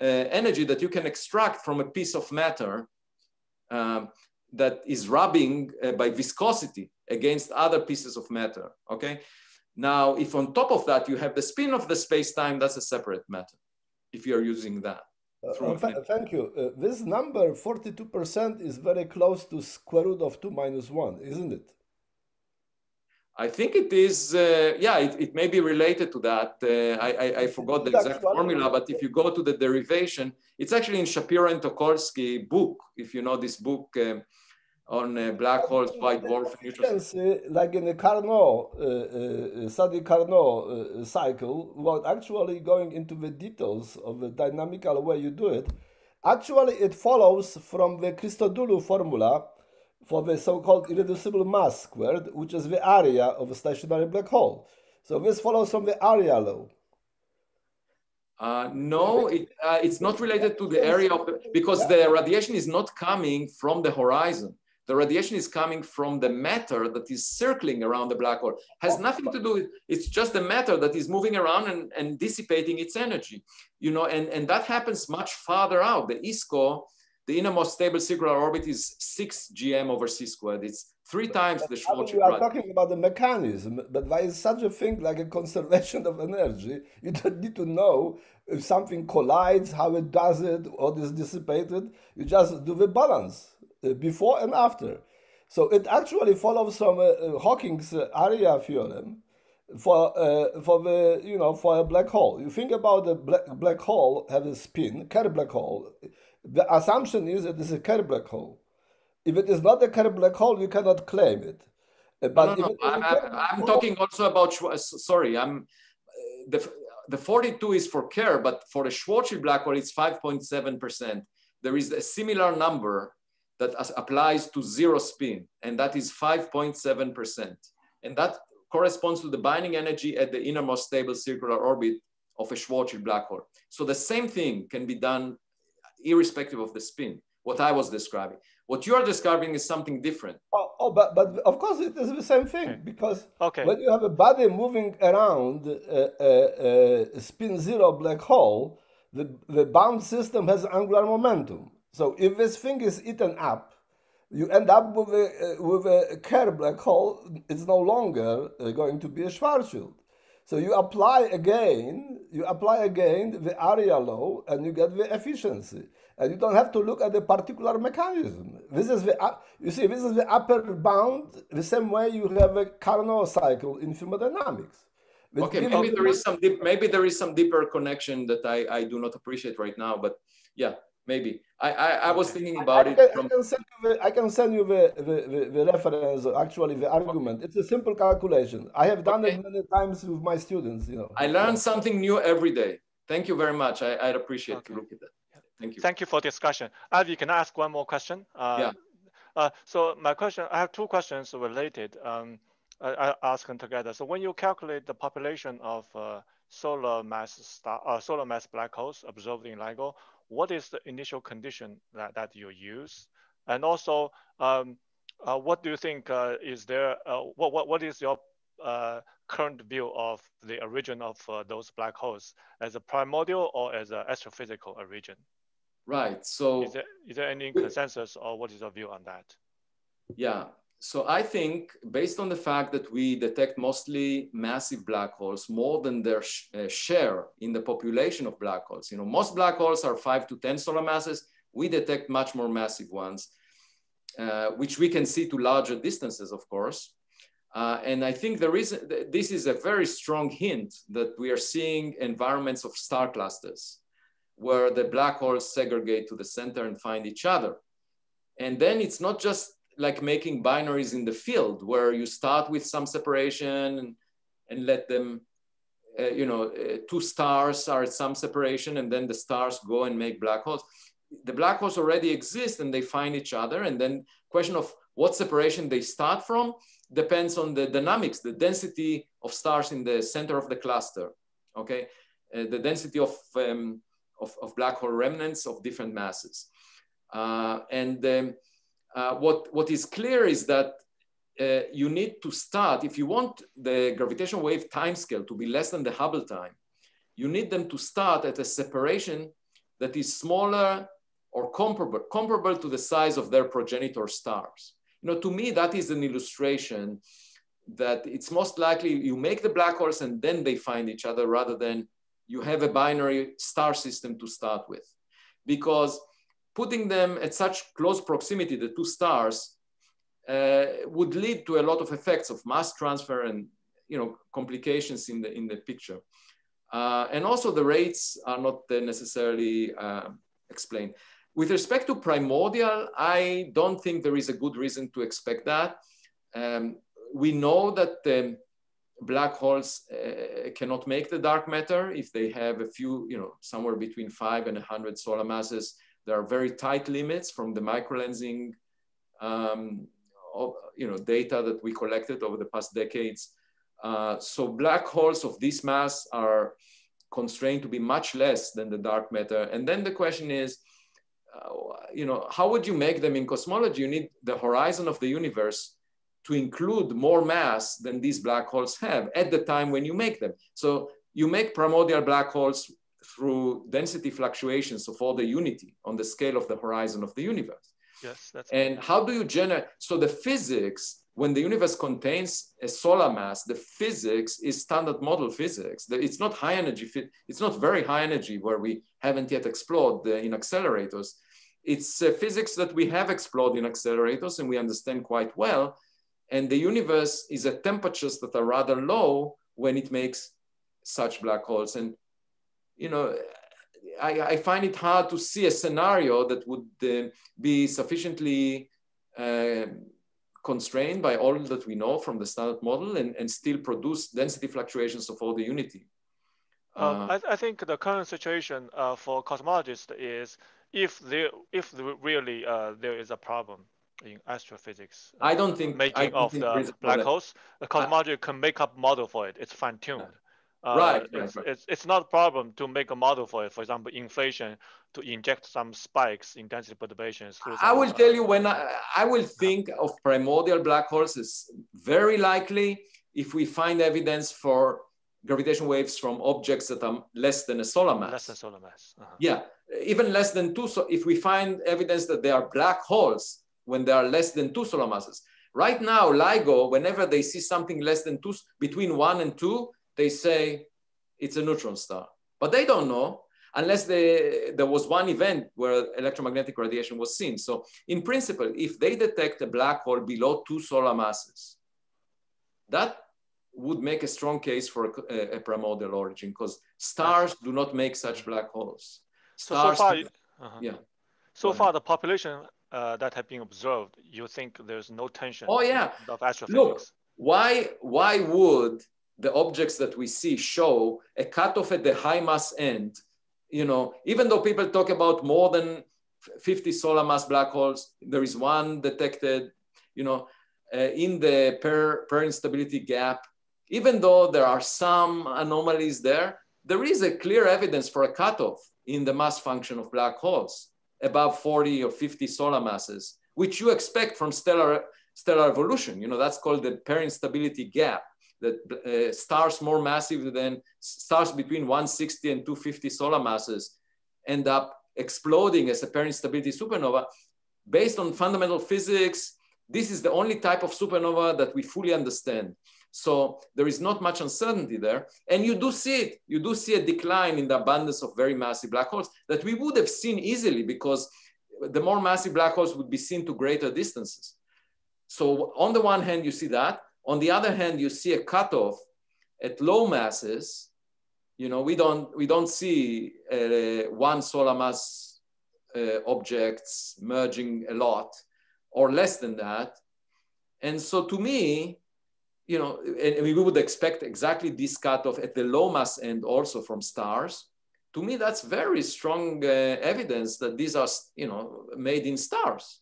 uh, energy that you can extract from a piece of matter um, that is rubbing uh, by viscosity against other pieces of matter, okay? Now, if on top of that, you have the spin of the space-time, that's a separate matter, if you're using that. Uh, th thank you. Uh, this number, forty-two percent, is very close to square root of two minus one, isn't it? I think it is, uh, yeah, it, it may be related to that. Uh, I, I, I forgot the exact formula, but if you go to the derivation, it's actually in Shapiro and Tucholsky book, if you know this book, um, on uh, black holes, white dwarf, efficiency, like in the Carnot, uh, uh, Sadi Carnot uh, cycle, without actually going into the details of the dynamical way you do it, actually it follows from the Christodoulou formula for the so-called irreducible mass squared, which is the area of a stationary black hole. So this follows from the area law. Uh, no, it, uh, it's not related to the area of the, because the radiation is not coming from the horizon. The radiation is coming from the matter that is circling around the black hole. Has nothing to do with, it's just the matter that is moving around and, and dissipating its energy. You know, and, and that happens much farther out. The ISCO, the innermost stable circular orbit, is six G M over C squared. It's three times but the Schwarzschild. You are talking about the mechanism, but why is such a thing like a conservation of energy? You don't need to know if something collides, how it does it, or is dissipated. You just do the balance. Before and after. So it actually follows from uh, Hawking's uh, area theorem for uh, for the you know for a black hole. You think about the black, black hole have a spin, Kerr black hole. The assumption is it is a Kerr black hole. If it is not a Kerr black hole, you cannot claim it. Uh, but no, no, no. I'm, I'm, I'm talking also about sorry. I'm uh, the the forty-two is for Kerr, but for the Schwarzschild black hole it's five point seven percent. There is a similar number that applies to zero spin, and that is five point seven percent. And that corresponds to the binding energy at the innermost stable circular orbit of a Schwarzschild black hole. So the same thing can be done irrespective of the spin, what I was describing. What you are describing is something different. Oh, oh but, but of course it is the same thing, okay. because okay. when you have a body moving around a, a, a spin zero black hole, the, the bound system has angular momentum. So if this thing is eaten up, you end up with a, uh, with a Kerr black hole. It's no longer uh, going to be a Schwarzschild. So you apply again, you apply again the area law, and you get the efficiency. And you don't have to look at the particular mechanism. This is the uh, you see this is the upper bound. The same way you have a Carnot cycle in thermodynamics. Okay, maybe there is some deep, maybe there is some deeper connection that I I do not appreciate right now, but yeah. Maybe. I, I, I was thinking about I, I can, it. From... I, can send you the, I can send you the, the, the reference, actually the argument. Okay. It's a simple calculation. I have done okay. it many times with my students. You know. I learn something new every day. Thank you very much. I, I'd appreciate okay. to look at that. Thank you. Thank you for discussion. Avi, can I ask one more question? Uh, yeah. Uh, so my question, I have two questions related. Um, I, I'll ask them together. So when you calculate the population of uh, solar mass star, uh, solar mass black holes observed in LIGO, what is the initial condition that, that you use? And also, um, uh, what do you think uh, is there? Uh, what what what is your uh, current view of the origin of uh, those black holes as a primordial or as an astrophysical origin? Right. So is there, is there any consensus, or what is your view on that? Yeah. So I think based on the fact that we detect mostly massive black holes, more than their sh uh, share in the population of black holes, you know, most black holes are five to ten solar masses. We detect much more massive ones, uh, which we can see to larger distances, of course. Uh, and I think there is, this is a very strong hint that we are seeing environments of star clusters where the black holes segregate to the center and find each other. And then it's not just like making binaries in the field where you start with some separation and, and let them, uh, you know, uh, two stars are at some separation and then the stars go and make black holes. The black holes already exist and they find each other. And then question of what separation they start from depends on the dynamics, the density of stars in the center of the cluster, okay? Uh, the density of, um, of, of black hole remnants of different masses. Uh, and um, uh, what, what is clear is that uh, you need to start, if you want the gravitational wave timescale to be less than the Hubble time, you need them to start at a separation that is smaller or comparable, comparable to the size of their progenitor stars. You know, to me, that is an illustration that it's most likely you make the black holes and then they find each other rather than you have a binary star system to start with. Because putting them at such close proximity, the two stars, uh, would lead to a lot of effects of mass transfer and, you know, complications in the, in the picture. Uh, and also the rates are not necessarily uh, explained. With respect to primordial, I don't think there is a good reason to expect that. Um, we know that um, black holes uh, cannot make the dark matter if they have a few, you know, somewhere between five and one hundred solar masses. There are very tight limits from the microlensing, um, of, you know, data that we collected over the past decades. Uh, so black holes of this mass are constrained to be much less than the dark matter. And then the question is, uh, you know, how would you make them in cosmology? You need the horizon of the universe to include more mass than these black holes have at the time when you make them. So you make primordial black holes through density fluctuations of order unity on the scale of the horizon of the universe. Yes, that's and right. How do you generate, so the physics, when the universe contains a solar mass, the physics is standard model physics. It's not high energy, it's not very high energy where we haven't yet explored in accelerators. It's physics that we have explored in accelerators and we understand quite well. And the universe is at temperatures that are rather low when it makes such black holes. And, you know, I, I find it hard to see a scenario that would uh, be sufficiently uh, constrained by all that we know from the standard model and, and still produce density fluctuations of order unity. Uh, um, I, I think the current situation uh, for cosmologists is if there, if there really uh, there is a problem in astrophysics, I don't think making of the black holes, the cosmology can make up model for it. It's fine tuned. Uh, right, it's, right, right. It's, it's not a problem to make a model for it. For example, inflation, to inject some spikes in density perturbations. Through some, I will uh, tell you when I, I will think of primordial black holes as very likely if we find evidence for gravitational waves from objects that are less than a solar mass. Less than solar mass. Uh-huh. Yeah, even less than two. So if we find evidence that there are black holes when there are less than two solar masses. Right now, LIGO, whenever they see something less than two, between one and two, they say it's a neutron star, but they don't know unless they, there was one event where electromagnetic radiation was seen. So in principle, if they detect a black hole below two solar masses, that would make a strong case for a, a primordial origin because stars do not make such black holes. Stars so, so far, do, uh-huh. yeah. So far the population uh, that have been observed, you think there's no tension oh, yeah. of astrophysics? Look, why, why would the objects that we see show a cutoff at the high mass end you know, even though people talk about more than fifty solar mass black holes, there is one detected, you know, uh, in the per, per instability gap. Even though there are some anomalies there, there is a clear evidence for a cutoff in the mass function of black holes above forty or fifty solar masses, which you expect from stellar, stellar evolution. You know, that's called the per instability gap, that uh, stars more massive than stars between one sixty and two fifty solar masses end up exploding as a per instability supernova. Based on fundamental physics, this is the only type of supernova that we fully understand. So there is not much uncertainty there. And you do see it. You do see a decline in the abundance of very massive black holes that we would have seen easily, because the more massive black holes would be seen to greater distances. So on the one hand, you see that. On the other hand, you see a cutoff at low masses. You know, we don't, we don't see uh, one solar mass uh, objects merging a lot or less than that. And so to me, you know, and we would expect exactly this cutoff at the low mass end also from stars. To me, that's very strong uh, evidence that these are, you know, made in stars,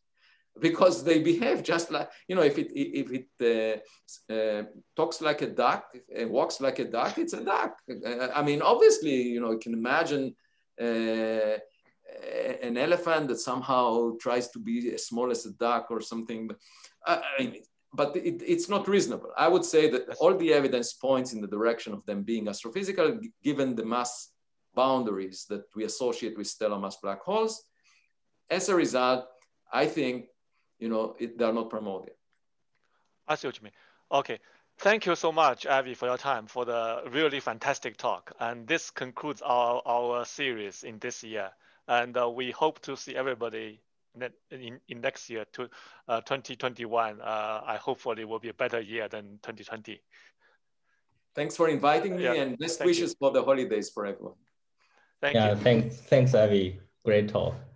because they behave just like, you know, if it, if it uh, uh, talks like a duck and walks like a duck, it's a duck. I mean, obviously, you know, you can imagine uh, an elephant that somehow tries to be as small as a duck or something. But I, I mean, But it, it's not reasonable. I would say that all the evidence points in the direction of them being astrophysical, given the mass boundaries that we associate with stellar mass black holes. As a result, I think, you know, it, they're not primordial. I see what you mean. Okay. Thank you so much, Avi, for your time, for the really fantastic talk. And this concludes our, our series in this year. And uh, we hope to see everybody In, in next year, to uh, twenty twenty-one, uh, I hopefully will be a better year than twenty twenty. Thanks for inviting me, yeah, and best wishes you. for the holidays for everyone. Thank yeah, you. Thanks, thanks, Avi. Great talk.